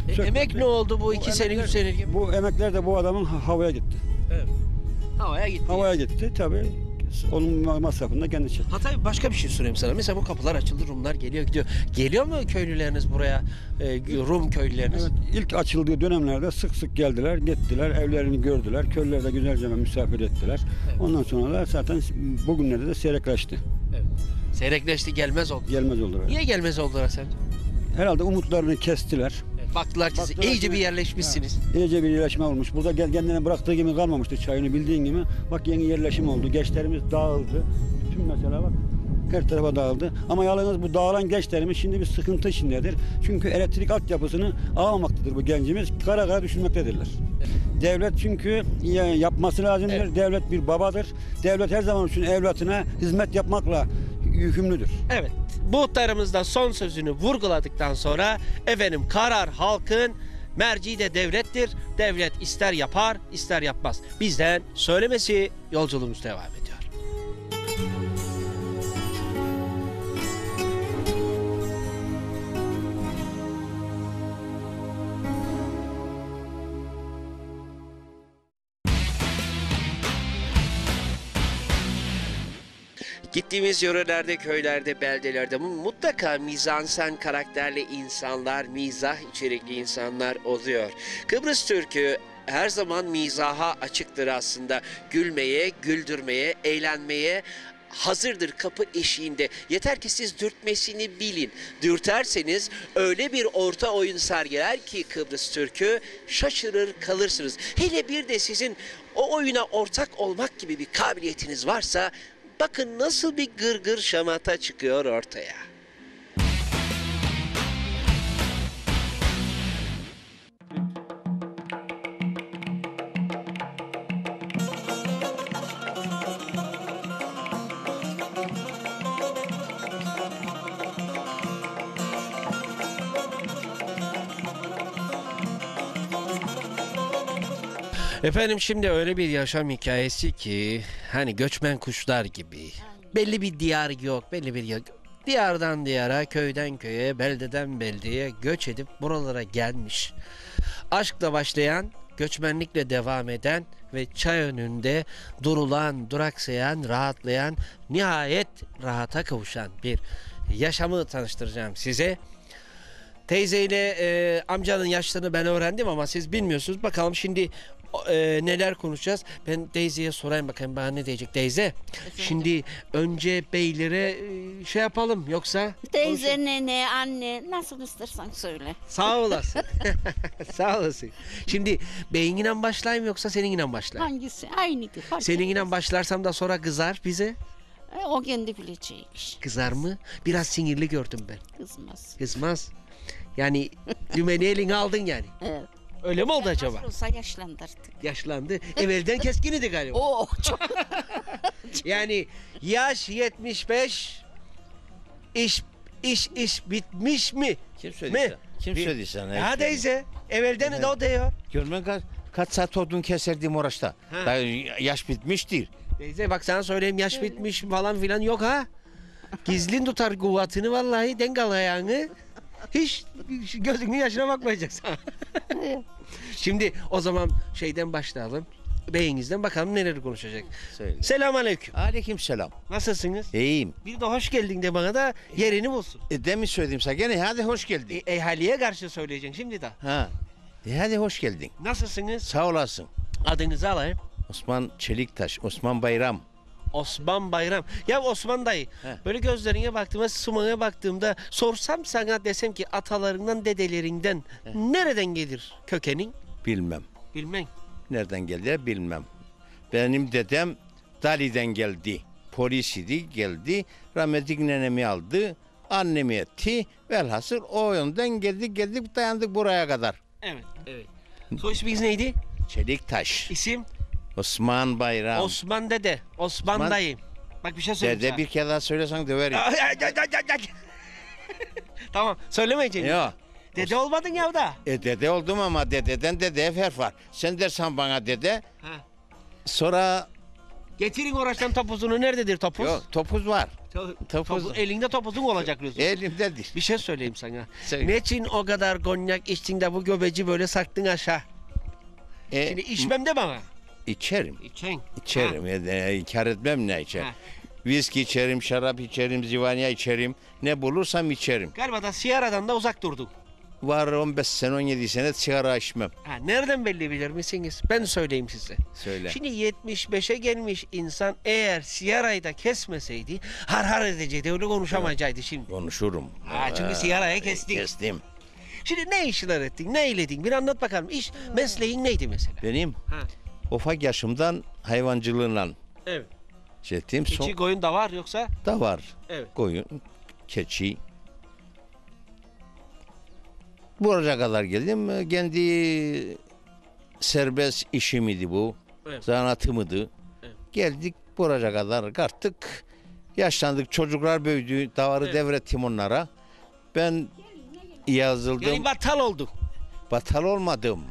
E, söktü emek attı. Ne oldu bu, bu iki sene, üç sene gibi? Bu emekler de bu adamın havaya gitti. Evet. Havaya gitti. Havaya yani. gitti tabii. Onun masrafında kendisi çekti. Hatay başka bir şey sorayım sana. Mesela bu kapılar açıldı, Rumlar geliyor gidiyor. Geliyor mu köylüleriniz buraya, e, Rum köylüleriniz? Evet, ilk açıldığı dönemlerde sık sık geldiler, gittiler, evlerini gördüler. Köylüler de güzelce misafir ettiler. Evet. Ondan sonra da zaten bugünlerde de seyrekleşti. Evet. Seyrekleşti, gelmez oldu. Gelmez oldular. Niye gelmez oldular sence? Herhalde umutlarını kestiler. Baktılar ki Baktılar iyice gibi, bir yerleşmişsiniz. He, iyice bir yerleşme olmuş. Burada kendine bıraktığı gibi kalmamıştı Çayönü bildiğin gibi. Bak yeni yerleşim oldu. Gençlerimiz dağıldı. Tüm mesela bak her tarafa dağıldı. Ama yalnız bu dağılan gençlerimiz şimdi bir sıkıntı içindedir. Çünkü elektrik altyapısını alamamaktadır bu gencimiz. Kara kara düşünmektedirler. Evet. Devlet çünkü yapması lazımdır. Evet. Devlet bir babadır. Devlet her zaman için evlatına hizmet yapmakla yükümlüdür. Evet. Muhtarımızda son sözünü vurguladıktan sonra efendim karar halkın, merci de devlettir. Devlet ister yapar, ister yapmaz. Bizden söylemesi, yolculuğumuz devam ediyor. Gittiğimiz yörelerde, köylerde, beldelerde mutlaka mizansen karakterli insanlar, mizah içerikli insanlar oluyor. Kıbrıs Türk'ü her zaman mizaha açıktır aslında. Gülmeye, güldürmeye, eğlenmeye hazırdır kapı eşiğinde. Yeter ki siz dürtmesini bilin. Dürterseniz öyle bir orta oyun sergiler ki Kıbrıs Türk'ü şaşırır kalırsınız. Hele bir de sizin o oyuna ortak olmak gibi bir kabiliyetiniz varsa... Bakın nasıl bir gırgır şamata çıkıyor ortaya. Efendim şimdi öyle bir yaşam hikayesi ki hani göçmen kuşlar gibi belli bir diyar yok, belli bir yok. Diyardan diyara, köyden köye, beldeden beldeye göç edip buralara gelmiş. Aşkla başlayan, göçmenlikle devam eden ve Çayönü'nde durulan, duraksayan, rahatlayan, nihayet rahata kavuşan bir yaşamı tanıştıracağım size. Teyzeyle e, amcanın yaşlarını ben öğrendim ama siz bilmiyorsunuz. Bakalım şimdi e, neler konuşacağız. Ben teyzeye sorayım bakayım bana ne diyecek teyze. Efendim? Şimdi önce beylere e, şey yapalım yoksa. Teyze, nene, anne nasıl istersen söyle. Sağ olasın. Sağ olasın. Şimdi beyinle başlayayım yoksa seninle başlayayım? Hangisi? Aynı ki. Seninle başlarsam da sonra kızar bize. O kendi bilecek. Kızar mı? Biraz sinirli gördüm ben. Kızmaz. Kızmaz. Yani dümeni eline aldın yani. Evet. Öyle mi oldu yani acaba? Nasıl olsa yaşlandırdık. Yaşlandı. Evvelden keskin idi galiba. Oo çok. Yani yaş yetmiş beş, iş iş iş bitmiş mi? Kim söyledi? Kim söyledi sana? Ya teyze, evvelden evet. De o diyor. Görmen kaç, kaç saat odun keserdim uğraşta. Daha yaş bitmiştir. Teyze bak sana söyleyeyim, yaş öyle. Bitmiş falan filan yok ha. Gizlin tutar kuvvetini vallahi, dengal ayağını. Hiç gözünün yaşına bakmayacaksın. Şimdi o zaman şeyden başlayalım. Beyinizden bakalım neler konuşacak. Söyle. Selamünaleyküm. Aleykümselam. Nasılsınız? İyiyim. Bir de hoş geldin de bana da yerini bulsun. E demin söyledim sana gene hadi hoş geldin. E, ehaliye karşı söyleyeceksin şimdi daha. Ha. E hadi hoş geldin. Nasılsınız? Sağ olasın. Adınızı alayım. Osman Çeliktaş, Osman Bayram. Osman Bayram. Ya Osman dayı, he. Böyle gözlerine baktığımda, sumana baktığımda sorsam sana desem ki atalarından, dedelerinden he. Nereden gelir kökenin? Bilmem. Bilmem. Nereden geldi bilmem. Benim dedem Dali'den geldi. Polis idi, geldi. Rahmetlik nenemi aldı, annemi etti. Velhasıl o yönden geldik, geldik dayandık buraya kadar. Evet, evet. Soy isminiz neydi? Çeliktaş. İsim? Osman Bayram. Osman dede, Osman, Osman dayı. Bak bir şey söyleyeyim. Dede sana. Bir kere daha söylesen döverim. Tamam, söylemeyeceğim. Yok. Dede Os olmadın ya da. E dede oldum ama dededen dedeye fark var. Sen dersen bana dede. Ha. Sonra getirin uğraştan topuzunu, nerededir topuz? Yok, topuz var. To topuz. Topuz, elinde topuzun olacak diyorsun. Elimdedir. Bir şey söyleyeyim sana. Söyle. Ne için o kadar konyak içtin de bu göbeci böyle saktın aşağı? E, Şimdi içmem de bana. İçerim. İçen. İçerim. E, İnkar etmem ne içer. Ha. Viski içerim, şarap içerim, zivanya içerim. Ne bulursam içerim. Galiba da sigaradan da uzak durduk. Var on beş sene on yedi sene sigara içmem. Ha, nereden belli bilir misiniz? Ben söyleyeyim size. Söyle. Şimdi yetmiş beşe gelmiş insan eğer sigarayı da kesmeseydi har har edecekti. Öyle konuşamayacaktı evet. Şimdi. Konuşurum. Ha, çünkü sigarayı kestik. Kestim. Şimdi ne işler ettin, ne eyledin? Bir anlat bakalım. İş, mesleğin neydi mesela? Benim? Ha. Ufak yaşımdan hayvancılığıyla evet. Şey ettim. Keçi, son... koyun da var yoksa? Da var. Evet. Koyun, keçi. Buraya kadar geldim. Kendi serbest işim idi bu. Evet. Zanatımdı. Evet. Geldik buraya kadar karttık. Yaşlandık. Çocuklar büyüdü. Davarı evet. Devrettim onlara. Ben yazıldım. Yani batal olduk. Batal olmadım.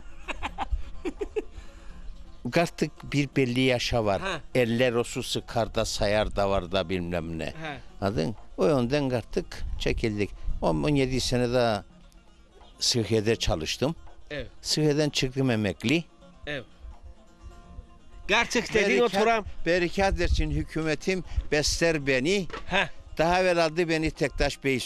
Artık bir belli yaşa var. Ha. Eller osu sıkar da sayar da var da bilmem ne. Anladın? O yönden artık çekildik. on yedi sene daha Sıhhiye'de çalıştım. Evet. Sıhhiye'den çıktım emekli. Evet. Artık dediğin oturam. Berikat dersin hükümetim besler beni. Ha. Daha evvel aldı beni Tektaş Bey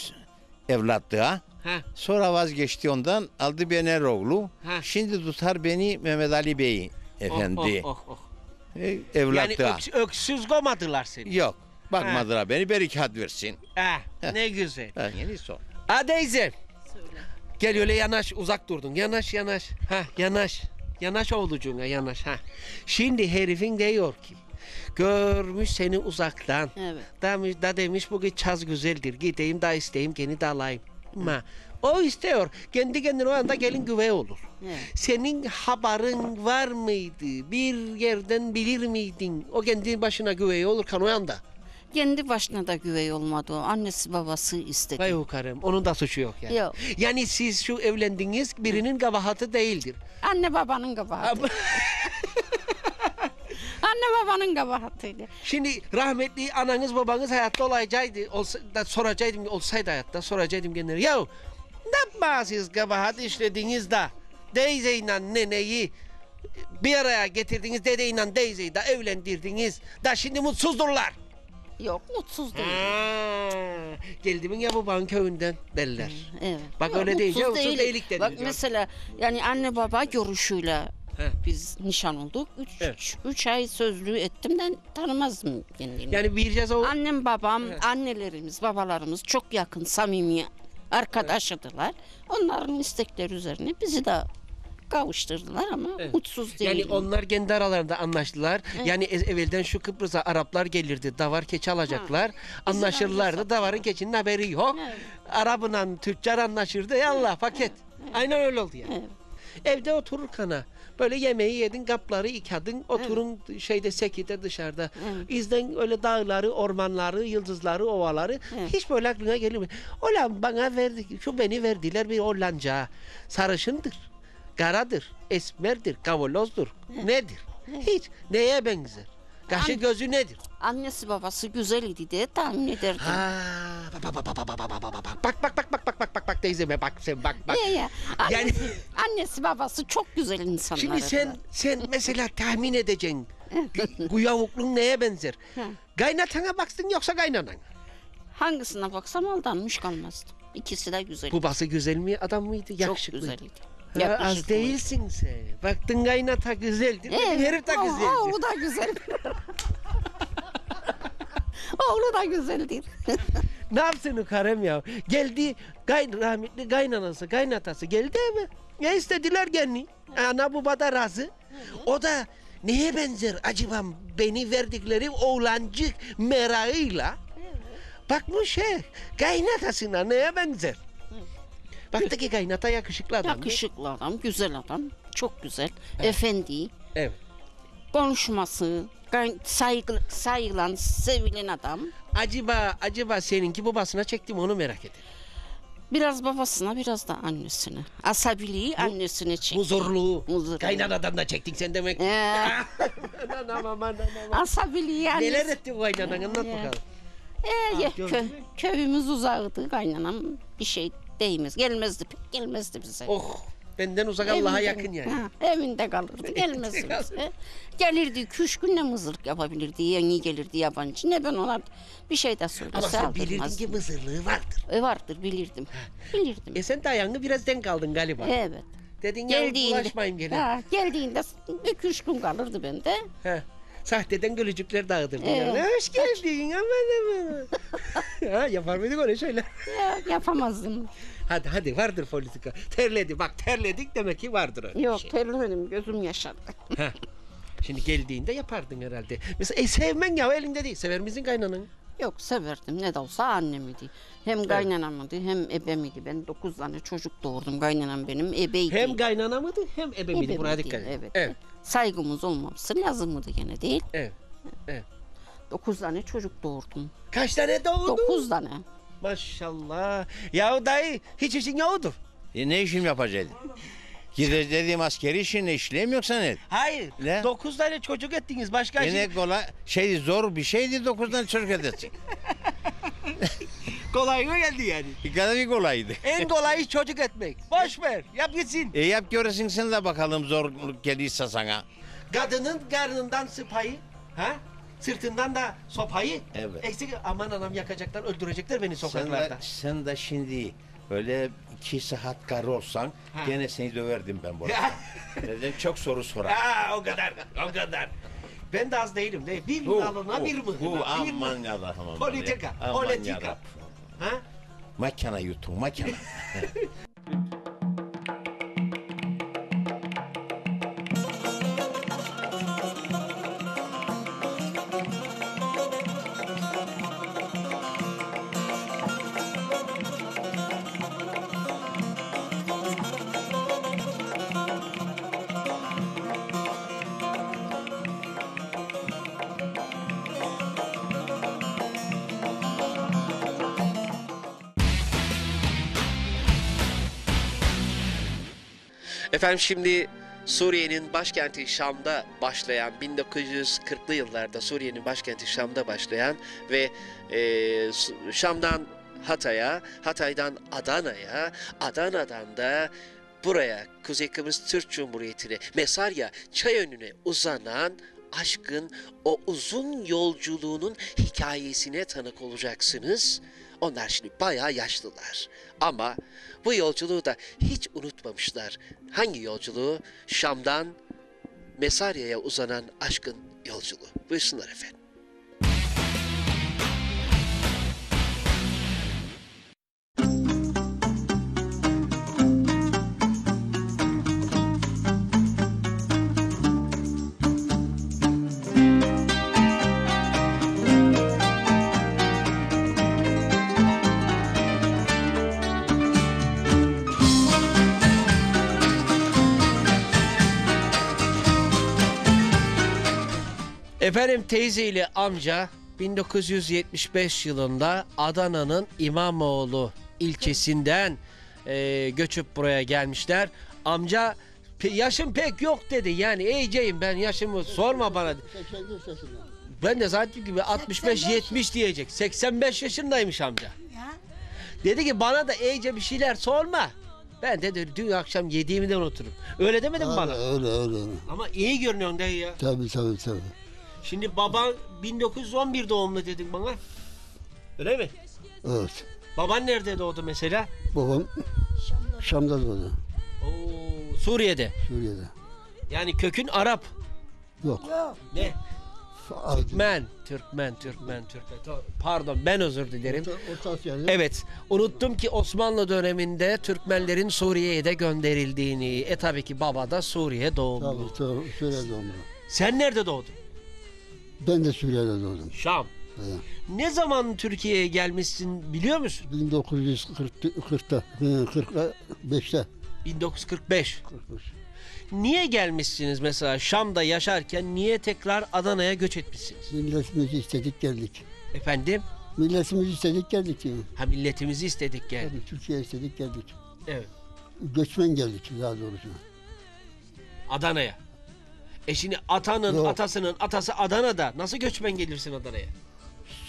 evlatlığa. Ha. Sonra vazgeçti ondan. Aldı beni Eroğlu. Ha. Şimdi tutar beni Mehmet Ali Bey'i. Efendi. Oh, oh, oh, oh. E, evlatlığa. Yani öks, öksüz komadılar seni. Yok. Bakmadılar ha. Beni berikat versin. Ha, ha. Ne güzel. Ha. Yeni sor. Adeyze. Gel öyle yanaş, uzak durdun. Yanaş yanaş. Ha, yanaş. Yanaş oğlucuğuna yanaş. Ha. Şimdi herifin diyor ki görmüş seni uzaktan. Evet. Demiş, da demiş bugün çaz güzeldir. Gideyim da isteyeyim geni de alayım. Ma. O istiyor. Kendi kendine o anda gelin güvey olur. Evet. Senin haberin var mıydı? Bir yerden bilir miydin? O kendi başına güvey olurken o anda. Kendi başına da güvey olmadı o. Annesi babası istedi. Vay ukarım. Onun da suçu yok yani. Yok. Yani siz şu evlendiğiniz birinin kabahatı değildir. Anne babanın kabahati. Anne babanın kabahatıydı. Şimdi rahmetli ananız babanız hayatta olacaktı. Olsa, da soracaydım olsaydı hayatta soracaydım kendileri. Yahu ne yapmaz siz kabahat işlediniz de teyzeyle neneyi bir araya getirdiniz dedeyle teyzeyi de evlendirdiniz da şimdi mutsuzdurlar. Yok, mutsuz değilim. Aa, geldiğimin ya babanın köyünden derler. Hı, evet. Bak ya, öyle deyince mutsuz değilik, değilik denir. Bak canım. Mesela yani anne baba görüşüyle Heh. biz nişan olduk. Üç, evet. üç ay sözlü ettim de tanımazdım kendimi. Yani bir o... Annem babam, Heh. annelerimiz, babalarımız çok yakın, samimi arkadaşıdılar. Heh. Onların istekleri üzerine bizi de kavuşturdular ama evet. mutsuz değil. Yani onlar kendi aralarında anlaştılar. Evet. Yani evvelden şu Kıbrıs'a Araplar gelirdi. Davar keçi alacaklar. Ha. Anlaşırlardı. Davarın keçinin haberi yok. Evet. Arabından tüccar anlaşırdı. Evet. Allah paket. Evet. Aynen öyle oldu yani. Evet. Evde oturur kana. Böyle yemeği yedin, kapları yıkadın, oturun evet. şeyde sekide dışarıda. Evet. İzden öyle dağları, ormanları, yıldızları, ovaları evet. hiç böyle aklına gelmiyor. Olan bana verdi, şu beni verdiler bir Hollanca. Sarışındır. Karadır, esmerdir, kavolozdur. He. Nedir? He. Hiç. Neye benzer? Kaşı An gözü nedir? Annesi babası güzel idi diye tahmin ederdim. Bak bak bak bak bak bak bak bak bak bak bak bak bak teyzeme bak sen bak bak. Ya, ya. Annesi, yani annesi babası çok güzel insanlar. Şimdi sen da. sen mesela tahmin edeceksin. Kuyavuklun neye benzer? Kaynatana baksın yoksa kaynanana. Hangisine baksam aldanmış kalmazdım. İkisi de güzel. Babası güzel mi adam mıydı? Yakışıklı. Çok güzeldi. Ya az değilsin sen. Baktın kaynata güzeldir. Evet. Herif de güzeldir. Oğlu da güzel. Oğlu da güzeldir. Ne yapsın o karım ya? Geldi gayn, rahmetli kaynanası, kaynatası geldi mi? Ya istediler gelini. Ana baba da razı. O da neye benzer acaba beni verdikleri oğlancık merağıyla. Bakmış he, kaynatasına neye benzer? Baktı ki kaynata yakışıklı adam. Yakışıklı adam, güzel adam, çok güzel, evet. efendi. Evet. Konuşması, saygı, saygılan, sevilen adam. Acaba, acaba seninki babasına çektim onu merak ettim. Biraz babasına, biraz da annesine. Asabiliği bu, annesine çektim. Huzurluğu, Huzurluğu. kaynanadan da çektin sen demek. Ee. Asabiliği annesine. Neler etti bu kaynanan, anlat ee. bakalım. Ee, ah, kö mi? Köyümüz uzaktı, kaynanam bir şey değmez, gelmezdi pek, gelmezdi bize. Oh, benden uzak Allah'a yakın yani. Ha, evinde kalırdı, gelmezdi bize. Gelirdi, üç günle mızırlık yapabilirdi, yeni gelirdi yabancı. Ne ben ona bir şey de söylese aldırmazdım. Ama sen bilirdin ki mızırlığı vardır. E vardır, bilirdim. Bilirdim. E sen dayanını biraz denk kaldın galiba. Evet. Dedin ya ulaşmayayım gene. Ha, geldiğinde üç gün kalırdı bende. He. Sahteden gülücükler dağıtırdı. Evet. Yani. Hoş geldin. Ha, yapar mıydık öyle şöyle? Yok, yapamazdım. Hadi hadi vardır politika. Terledi bak terledik demek ki vardır öyle. Yok şey. terlemedim gözüm yaşadı. Ha. Şimdi geldiğinde yapardın herhalde. Mesela e, sevmen ya elinde değil. Sever misin kaynananı? Yok severdim ne de olsa annemiydi. Hem evet. kaynanamıydı hem ebemiydi. Ben dokuz tane çocuk doğurdum. Kaynanam benim ebeydi. Hem kaynanamıydı hem ebemiydi. Ebe buraya dikkat edin. Evet. evet. Saygımız olmaması lazım mıydı gene değil? Evet. evet. Dokuz tane çocuk doğurdum. Kaç tane doğurdun? Dokuz tane. Maşallah. Ya dayı hiç işin yoktu. E ne işim yapacaktım? Gide dediğim askeri işini işleyeyim yoksa ne? Hayır. Ne? Dokuz tane çocuk ettiniz başka işin. Yine kolay şey zor bir şeydi dokuz tane çocuk edersin. Kolay mı geldi yani? Bir kadar bir kolaydı. En kolayı çocuk etmek. Boş ver. Yap gitsin. E yap göresin sen de bakalım zorluk gelirse sana. Kadının karnından sıpayı, ha? Sırtından da sopayı. Evet. Eksik aman anam yakacaklar, öldürecekler beni sokaklarda. Sen de, sen de şimdi öyle iki saat karı olsan ha. gene seni döverdim ben burada. Neden çok soru sorar. Ha o kadar. O kadar. Ben de az değilim değil. Bir alına bir mıhına. Aman Allah'ım. Politika. Politika. Ha? Makana YouTube, makana. Efendim şimdi Suriye'nin başkenti Şam'da başlayan bin dokuz yüz kırklı yıllarda Suriye'nin başkenti Şam'da başlayan ve e, Şam'dan Hatay'a, Hatay'dan Adana'ya, Adana'dan da buraya Kuzey Kıbrıs Türk Cumhuriyeti'ne, Mesarya, Çayönü'ne uzanan aşkın o uzun yolculuğunun hikayesine tanık olacaksınız. Onlar şimdi bayağı yaşlılar ama bu yolculuğu da hiç unutmamışlar. Hangi yolculuğu? Şam'dan Mesarya'ya uzanan aşkın yolculuğu. Buyursunlar efendim. Efendim, teyze ile amca bin dokuz yüz yetmiş beş yılında Adana'nın İmamoğlu ilçesinden e, göçüp buraya gelmişler. Amca yaşım pek yok dedi, yani iyiceyim ben, yaşımı sorma bana. Ben de zaten gibi altmış beş yetmiş diyecek, seksen beş yaşındaymış amca. Dedi ki bana da iyice bir şeyler sorma. Ben de dedi, dün akşam yediğimi de unuturum. Öyle demedin mi bana? Öyle öyle. Ama iyi görünüyorsun dayı ya. Tabii tabii tabii. Şimdi baban bin dokuz yüz on bir doğumlu dedin bana, öyle mi? Evet. Baban nerede doğdu mesela? Babam Şam'da, Şam'da doğdu. Oo, Suriye'de? Suriye'de. Yani kökün Arap? Yok. Yok. Ne? Türkmen, Türkmen, Türkmen, Türkmen. Pardon, ben özür dilerim. Orta, orta yani. Evet, unuttum ki Osmanlı döneminde Türkmenlerin Suriye'ye de gönderildiğini. E tabii ki baba da Suriye doğumlu. Tabii, Suriye doğumlu. Sen nerede doğdun? Ben de Suriye'de doğdum. Şam. Evet. Ne zaman Türkiye'ye gelmişsin biliyor musun? bin dokuz yüz kırkta, bin dokuz yüz kırk beşte. bin dokuz yüz kırk beş. kırk beş. Niye gelmişsiniz mesela Şam'da yaşarken, niye tekrar Adana'ya göç etmişsiniz? Milletimizi istedik geldik. Efendim? Milletimizi istedik geldik. Yani. Ha, milletimizi istedik geldik. Tabii, Türkiye'ye istedik geldik. Evet. Göçmen geldik daha doğrusu. Adana'ya. E şimdi atanın, yok, atasının atası Adana'da. Nasıl göçmen gelirsin Adana'ya?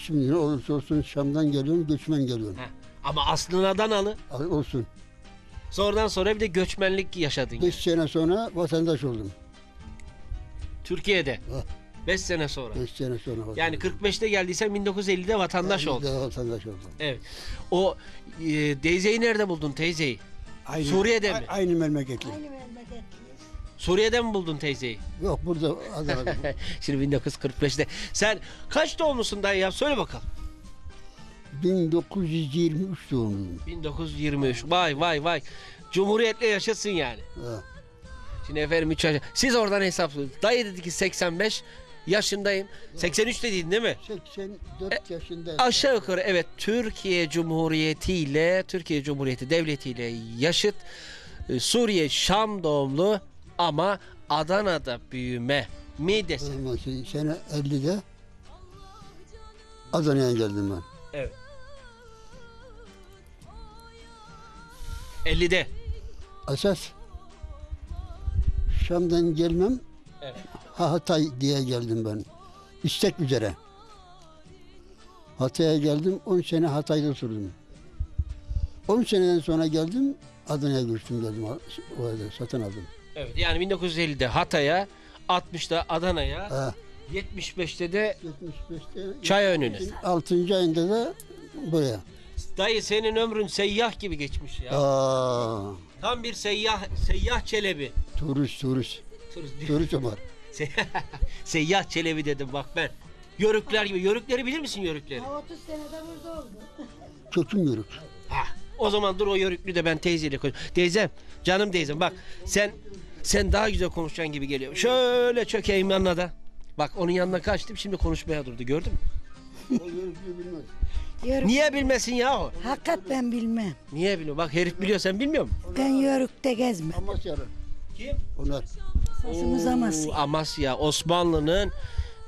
Şimdi ne olursa olsun Şam'dan geliyorum, göçmen geliyorum. He. Ama aslın Adanalı. Olsun. Sonradan sonra bir de göçmenlik yaşadın. Beş yani. sene sonra vatandaş oldum. Türkiye'de? Ha. Beş sene sonra? Beş sene sonra vatandaş. Yani kırk beşte geldiysen bin dokuz yüz ellide vatandaş oldun. bin dokuz yüz ellide vatandaş oldum. Evet. O e, teyzeyi nerede buldun, teyzeyi? Aynı, Suriye'de mi? Aynı memleketli. Aynı memleketli. Suriye'de mi buldun teyzeyi? Yok, burada Adana'da. Şimdi bin dokuz yüz kırk beşte. Sen kaç doğumlusun dayı ya? Söyle bakalım. bin dokuz yüz yirmi üç doğumluyum. bin dokuz yüz yirmi üç. Vay vay vay. Cumhuriyetle yaşasın yani. Ha. Şimdi efendim üç yaşa. Siz oradan hesaplıyorsunuz. Dayı dedi ki seksen beş yaşındayım. Doğru. seksen üç dediğin değil mi? seksen dört e, yaşındayım. Aşağı yukarı evet. Türkiye Cumhuriyeti ile, Türkiye Cumhuriyeti Devleti ile yaşıt. Suriye Şam doğumlu. Ama Adana'da büyüme mi desin? Sene ellide Adana'ya geldim ben. Evet. ellide. Esas Şam'dan gelmem. Evet. Hatay diye geldim ben. İstek üzere. Hatay'a geldim. on sene Hatay'da oturdum. on seneden sonra geldim. Adana'ya göçtüm geldim. O arada satın aldım. Evet, yani bin dokuz yüz ellide Hatay'a, altmışta Adana'ya, ha. yetmiş beşte de yetmiş beşte Çayönü'ne. altıncı ayında da buraya. Dayı senin ömrün seyyah gibi geçmiş ya. Aa. Tam bir seyyah, seyyah çelebi. Turist, turist. Turist, turist Ömer. Seyyah çelebi dedim bak ben. Yörükler gibi. Yörükleri bilir misin, yörükleri? Ha, otuz senede burada oldu. Kötüm yörük. Ha. O zaman dur o yörüklü de ben teyzeyle konuşayım. Teyzem, canım teyzem bak sen sen daha güzel konuşacaksın gibi geliyor. Şöyle çökeyim yanına da. Bak onun yanına kaçtım, şimdi konuşmaya durdu, gördün mü? O yörüklü bilmez. Niye bilmesin ya o? Hakikaten bilmem. Niye bilmiyor? Bak herif biliyor, sen bilmiyor musun? Ben yörükte gezmem. Amasya. Kim? Onlar. Sasımız Amasya. Amasya, Osmanlı'nın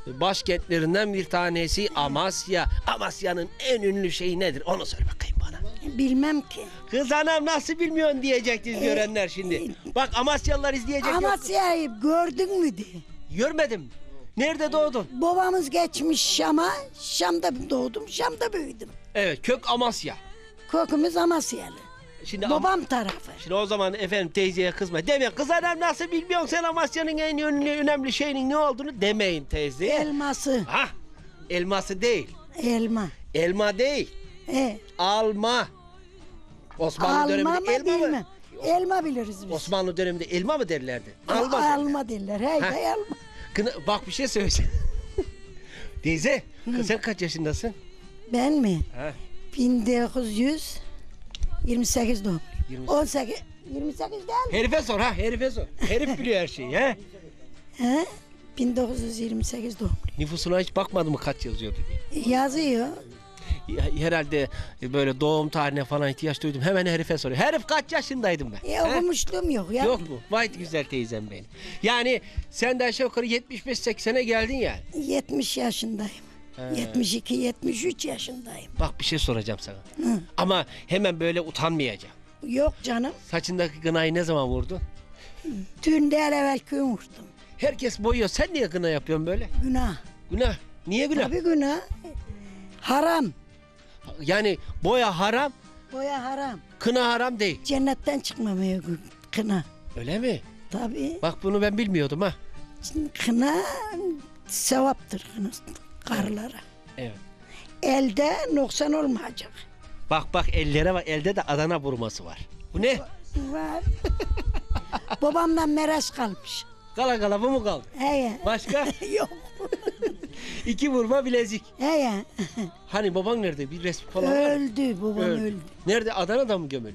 başkentlerinden bir tanesi Amasya. Amasya'nın en ünlü şeyi nedir? Onu söyle bakayım bana. Bilmem ki. Kız anam nasıl bilmiyorsun diyecektiniz ee, görenler şimdi. E, Bak Amasyalılar izleyecek. Amasya'yı gördün mü diye. Görmedim. Nerede doğdun? Babamız geçmiş Şam'a. Şam'da doğdum, Şam'da büyüdüm. Evet, kök Amasya. Kökümüz Amasyalı. Şimdi babam tarafı. Şimdi o zaman efendim teyzeye kızma. Deme kız adam nasıl bilmiyorsun sen Amasya'nın en önemli şeyinin ne olduğunu demeyin teyzeye. Elması. Ha, elması değil. Elma. Elma değil. E. Alma. Osmanlı döneminde elma mı? Mi? Elma biliriz biz. Osmanlı döneminde elma mı derlerdi? Alma, Alma, alma derler. Hey de elma. Kına, bak bir şey söyleyeceğim. Teyze, hı, sen kaç yaşındasın? Ben mi? Ha. bin dokuz yüz yirmi sekiz doğum. on sekiz, yirmi sekiz değil mi? Herife sor ha, herife sor. Herif biliyor her şeyi he. He? bin dokuz yüz yirmi sekiz doğum. Nüfusuna hiç bakmadı mı kaç yazıyordu diye? Yazıyor. Herhalde böyle doğum tarihine falan ihtiyaç duydum. Hemen herife soruyor. Herif kaç yaşındaydım ben? E, okumuştum yok. Ya. Yok mu? Vay güzel teyzem benim. Yani sen de aşağı yukarı yetmiş beş seksene geldin ya. yetmiş yaşındayım. He. yetmiş iki yetmiş üç yaşındayım. Bak bir şey soracağım sana. Hı. Ama hemen böyle utanmayacağım. Yok canım. Saçındaki gınayı ne zaman vurdun? Dün değil evvelki gün vurdum. Herkes boyuyor. Sen niye gına yapıyorsun böyle? Günah. Günah. Niye günah? Tabii günah. Haram. Yani boya haram. Boya haram. Kına haram değil. Cennetten çıkmamaya kına. Öyle mi? Tabii. Bak bunu ben bilmiyordum ha. Kına sevaptır kına karılara. Evet. Elde noksan olmayacak. Bak bak ellere bak. Elde de Adana burması var. Bu ne? Var. Babamdan meras kalmış. Kala kala bu mu kaldı? He. Başka? Yok. İki vurma bilezik. He. Hani baban nerede? Bir resmi falan öldü, var mı? Babam öldü. öldü. Nerede? Adana'da mı gömülü?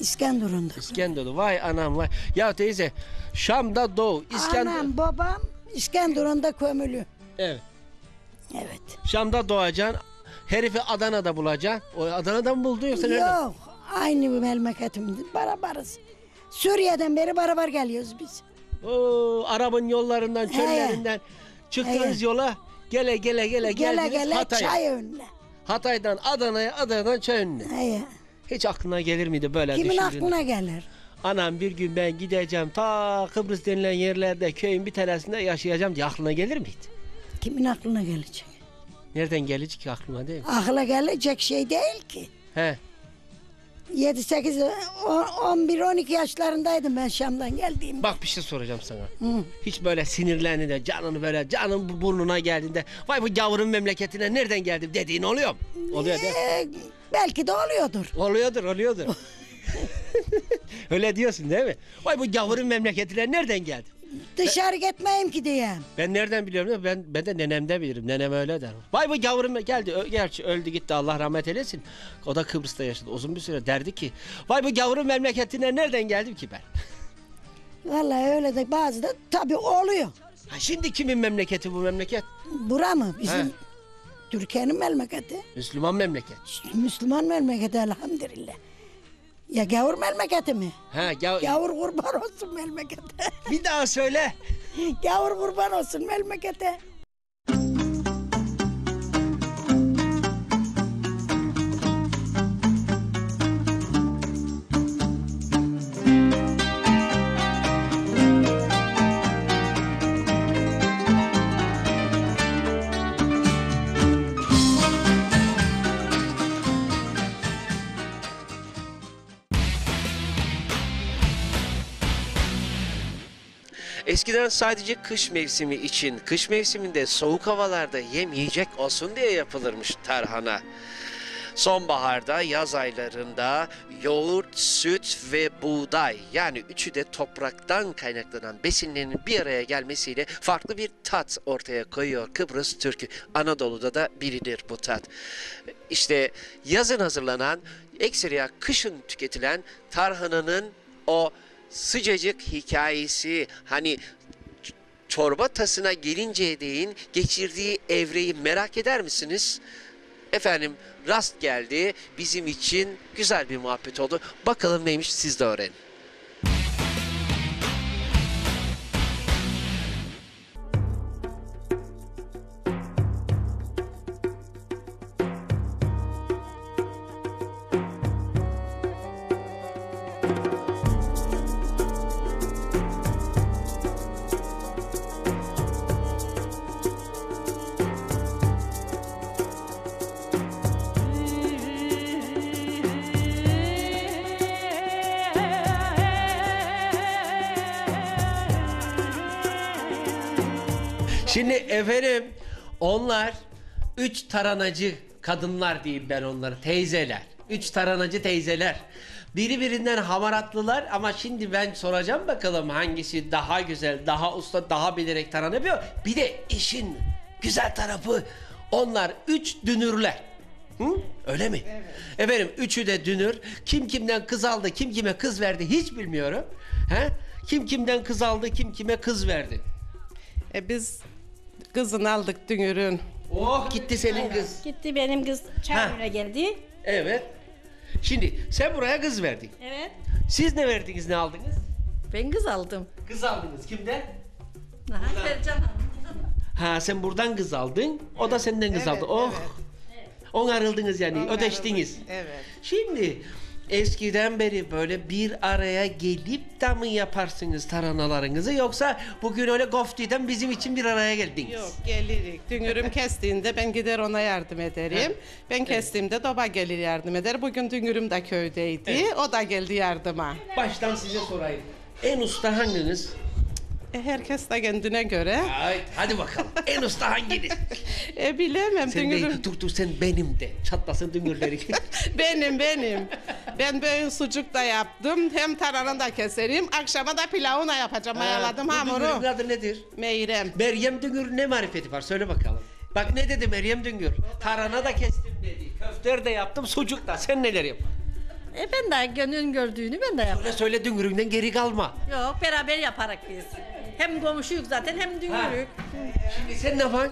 İskenderun'da. İskenderun'da. Vay anam vay. Ya teyze Şam'da doğu. İskender... Anam babam İskenderun'da gömülü. Evet. Evet. Şam'da doğacaksın. Herifi Adana'da bulacaksın. O Adana'da mı buldun yoksa nerede? Yok. Aynı bir memleketimdi. Barabarız. Suriye'den beri barabar geliyoruz biz. Oo, Arap'ın yollarından, çöllerinden he, çıktınız he, yola, gele gele gele gele gele Hatay'a. Çayönü'ne. Hatay'dan Adana'ya, Adana'dan Çayönü'ne. He. Hiç aklına gelir miydi böyle düşündüğünde? Kimin aklına gelir? Anam bir gün ben gideceğim ta Kıbrıs denilen yerlerde köyün bir tanesinde yaşayacağım diye aklına gelir miydi? Kimin aklına gelecek? Nereden gelecek ki aklıma değil mi? Akla gelecek şey değil ki. He. yedi sekiz on bir on iki yaşlarındaydım ben Şam'dan geldiğimde. Bak bir şey soracağım sana. Hı. Hiç böyle sinirlendiğinde canın böyle canın bu burnuna geldiğinde vay bu gavurun memleketine nereden geldim dediğin oluyor mu? Oluyor ee, değil mi? Belki de oluyordur. Oluyordur, oluyordur. Öyle diyorsun değil mi? Vay bu gavurun memleketine nereden geldim? Dışarı ben, gitmeyeyim ki diyeyim. Ben nereden biliyorum? Ben ben de nenemde bilirim. Nenem öyle der. Vay bu gavurun geldi. Ö, gerçi öldü gitti. Allah rahmet eylesin. O da Kıbrıs'ta yaşadı. Uzun bir süre derdi ki vay bu gavurun memleketine nereden geldim ki ben? Vallahi öyle de bazı da tabii oluyor. Ha, şimdi kimin memleketi bu memleket? Bura mı? Bizim Türkiye'nin memleketi. Müslüman memleket. Müslüman memleketi elhamdülillah. Ya gavur memleketi mi? Ha, gav gavur kurban olsun memlekete. Bir daha söyle. Gavur kurban olsun memlekete. Eskiden sadece kış mevsimi için, kış mevsiminde soğuk havalarda yem yiyecek olsun diye yapılırmış tarhana. Sonbaharda, yaz aylarında yoğurt, süt ve buğday yani üçü de topraktan kaynaklanan besinlerin bir araya gelmesiyle farklı bir tat ortaya koyuyor Kıbrıs Türkü. Anadolu'da da bilinir bu tat. İşte yazın hazırlanan, ekseriya kışın tüketilen tarhananın o sıcacık hikayesi hani çorba tasına gelinceye değin geçirdiği evreyi merak eder misiniz? Efendim rast geldi bizim için güzel bir muhabbet oldu. Bakalım neymiş siz de öğrenin. Şimdi efendim onlar üç taranacı kadınlar diyeyim ben onlara, teyzeler. Üç taranacı teyzeler. Biri birinden hamaratlılar ama şimdi ben soracağım bakalım hangisi daha güzel, daha usta, daha bilerek taranabiliyor. Bir de işin güzel tarafı onlar üç dünürler. Hı? Öyle mi? Evet. Efendim üçü de dünür. Kim kimden kız aldı, kim kime kız verdi hiç bilmiyorum. He? Kim kimden kız aldı, kim kime kız verdi. E biz kızını aldık dünürün. Oh gitti senin aynen kız. Gitti benim kız Çayönü'ne geldi. Evet. Şimdi sen buraya kız verdin. Evet. Siz ne verdiniz, ne aldınız? Ben kız aldım. Kız aldınız kimden? Ha sen buradan kız aldın, o da senden kız evet, aldı. Oh. Evet. Onarıldınız yani, onarıldık, ödeştiniz. Evet. Şimdi eskiden beri böyle bir araya gelip de mı yaparsınız taranalarınızı, yoksa bugün öyle goftiden bizim için bir araya geldiniz? Yok gelirik. Dünürüm kestiğinde ben gider ona yardım ederim. Ben kestiğimde evet, doba gelir yardım eder. Bugün dünürüm de köydeydi. Evet. O da geldi yardıma. Baştan size sorayım. En usta hanginiz? E, herkes de kendine göre. Ay, hadi bakalım. En usta hanginiz? E bilemem. Sen dünürüm... de, dur dur sen benim de. Çatlasın dünürleri. Benim benim. Ben böyle sucuk da yaptım. Hem tarhanı da keserim. Akşama da pilavı da yapacağım. Ha, ayaladım hamuru. Bu dünürün adı nedir? Meryem. Meryem dünür ne marifeti var? Söyle bakalım. Bak ne dedi Meryem dünür? Tarhana da kestim dedi. Köfter de yaptım. Sucuk da. Sen neler yapıyorsun? E ben de gönlün gördüğünü ben de yaparım. Söyle söyle dünüründen geri kalma. Yok beraber yaparak biz. Hem komşuyuk zaten hem dünürük. Şimdi sen ne yapan?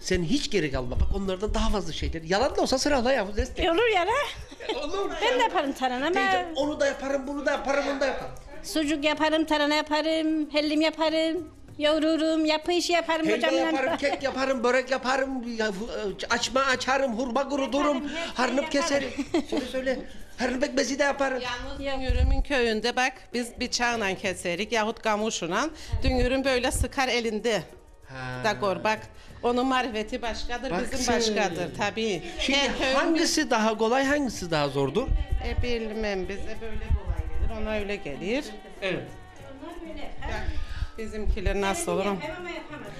Sen hiç geri kalma. Bak onlardan daha fazla şeyler. Yalan da olsa sırala yavuz. E olur ya la. Olur. Ben de yaparım tarhana. Ben... Onu da yaparım, bunu da yaparım, onu da yaparım. Sucuk yaparım, tarhana yaparım, hellim yaparım, yoğururum, yapı işi yaparım. Helva yaparım, kek yaparım, börek yaparım, açma açarım, hurma kurudurum, harnıp keserim. Söyle söyle. Harnıp ekmesi de yaparım. Yalnız dünürümün köyünde bak biz bıçağla keserik yahut gamuşla. Dünürüm böyle sıkar elinde. Ha. Da gör bak. Onun marifeti başkadır, bak bizim sen başkadır tabii. Şimdi her hangisi köyün... daha kolay, hangisi daha zordur? E bilmem, bize böyle kolay gelir, ona öyle gelir. Evet. Bak, bizimkiler nasıl olur?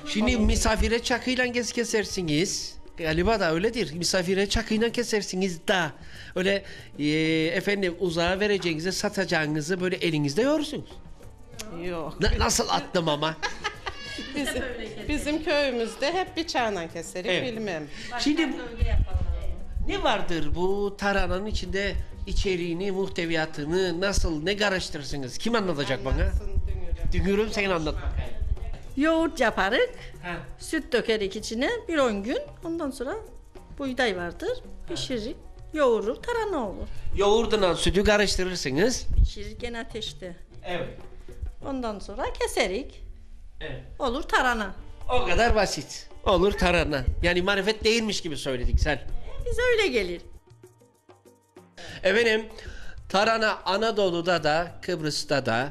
Şimdi misafire çakıyla kes kesersiniz. Galiba da öyledir. Misafire çakıyla kesersiniz da öyle e, efendim uzağa vereceğinize satacağınızı böyle elinizde yoğursunuz. Yok. Na, nasıl attım ama? bizim, bizim köyümüzde hep bıçağla keserik evet, bilmem. Şimdi ne vardır bu tarananın içinde içeriğini, muhteviyatını nasıl ne karıştırırsınız? Kim anlatacak anlatsın bana? Dünürüm sen anlat. Yoğurt yaparız, ha, süt dökerik içine bir on gün, ondan sonra buğday vardır, pişiririk, yoğurur, tarhana olur. Yoğurdla sütü karıştırırsınız. Pişirir gene ateşte. Evet. Ondan sonra keserik, evet, olur tarhana. O kadar basit, olur tarhana. Yani marifet değilmiş gibi söyledik sen. Biz öyle gelir. Efendim, tarhana Anadolu'da da, Kıbrıs'ta da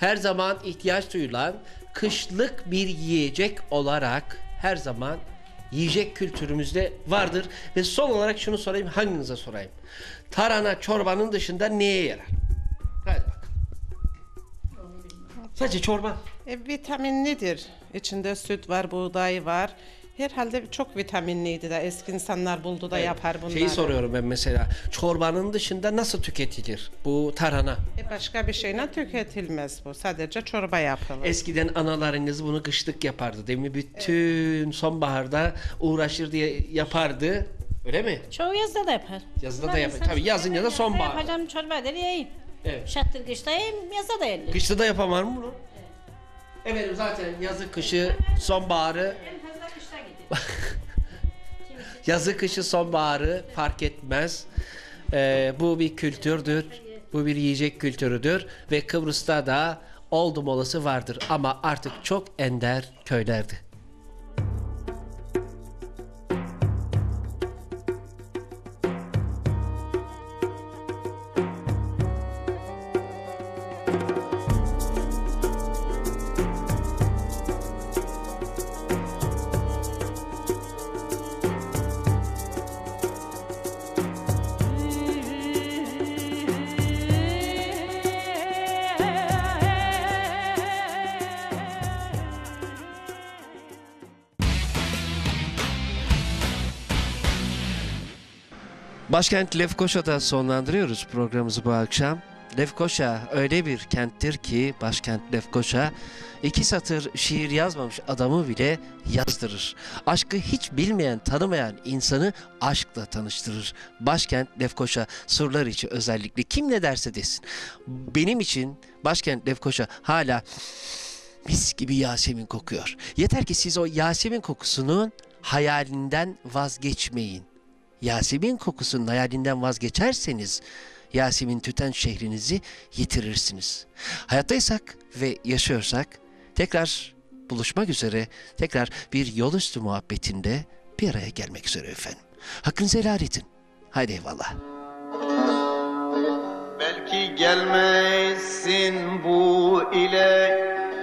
her zaman ihtiyaç duyulan kışlık bir yiyecek olarak her zaman yiyecek kültürümüzde vardır. Ve son olarak şunu sorayım, hanginize sorayım? Tarhana çorbanın dışında neye yarar? Hadi bakalım. Sadece çorba. E, vitaminlidir. İçinde süt var, buğday var. Herhalde çok vitaminliydi de eski insanlar buldu da evet, yapar bunları. Şeyi soruyorum ben mesela, çorbanın dışında nasıl tüketilir bu tarhana? E başka bir şeyle tüketilmez bu, sadece çorba yapılır. Eskiden analarınız bunu kışlık yapardı değil mi? Bütün evet, sonbaharda uğraşır diye yapardı, öyle mi? Çoğu yazda da yapar. Yazda da yapar, tabii yazın ya da sonbahar. Yapacağım çorba eder yiyeyim, evet, şattır kışta yiyeyim, yazda da yiyeyim. Kışta da yapamar mı bunu? Evet, evet zaten yazı, kışı, sonbaharı... Yazı, kışı, sonbaharı fark etmez. Ee, bu bir kültürdür. Bu bir yiyecek kültürüdür. Ve Kıbrıs'ta da oldum olası vardır. Ama artık çok ender köylerdi. Başkent Lefkoşa'da sonlandırıyoruz programımızı bu akşam. Lefkoşa öyle bir kenttir ki başkent Lefkoşa iki satır şiir yazmamış adamı bile yazdırır. Aşkı hiç bilmeyen, tanımayan insanı aşkla tanıştırır. Başkent Lefkoşa, surlar içi özellikle, kim ne derse desin. Benim için başkent Lefkoşa hala mis gibi Yasemin kokuyor. Yeter ki siz o Yasemin kokusunun hayalinden vazgeçmeyin. Yasemin kokusunun hayalinden vazgeçerseniz Yasemin tüten şehrinizi yitirirsiniz. Hayattaysak ve yaşıyorsak tekrar buluşmak üzere, tekrar bir yol üstü muhabbetinde bir araya gelmek üzere efendim. Hakkınızı helal edin. Haydi eyvallah. Belki gelmezsin bu ile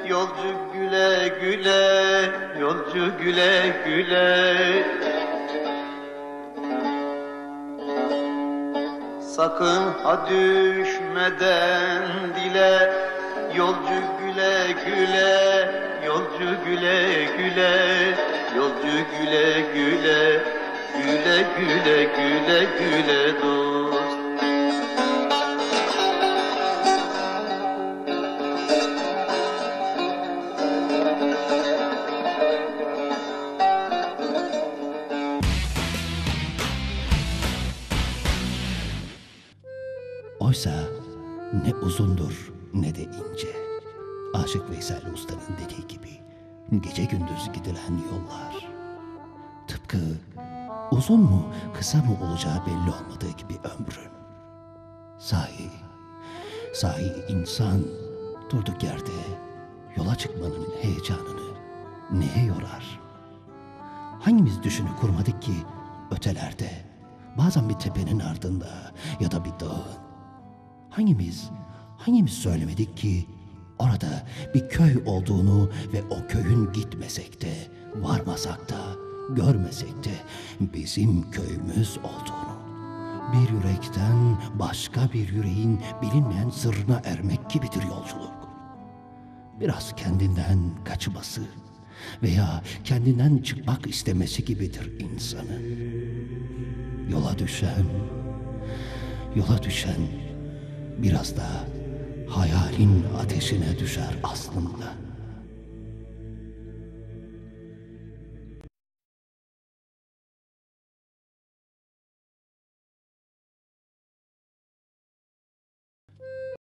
yolcu güle güle, yolcu güle güle. Sakın ha düşmeden dile, yolcu güle güle, yolcu güle güle, yolcu güle güle, güle güle güle güle dost. Oysa ne uzundur ne de ince. Aşık Veysel Usta'nın dediği gibi gece gündüz gidilen yollar. Tıpkı uzun mu kısa mı olacağı belli olmadığı gibi ömrün. Sahi, sahi insan durduk yerde yola çıkmanın heyecanını neye yorar? Hangimiz düşünü kurmadık ki ötelerde, bazen bir tepenin ardında ya da bir dağın. Hangimiz, hangimiz söylemedik ki orada bir köy olduğunu ve o köyün gitmesek de, varmasak da, görmesek de bizim köyümüz olduğunu. Bir yürekten başka bir yüreğin bilinmeyen sırrına ermek gibidir yolculuk. Biraz kendinden kaçması veya kendinden çıkmak istemesi gibidir insanı. Yola düşen, yola düşen biraz da hayalin ateşine düşer aslında.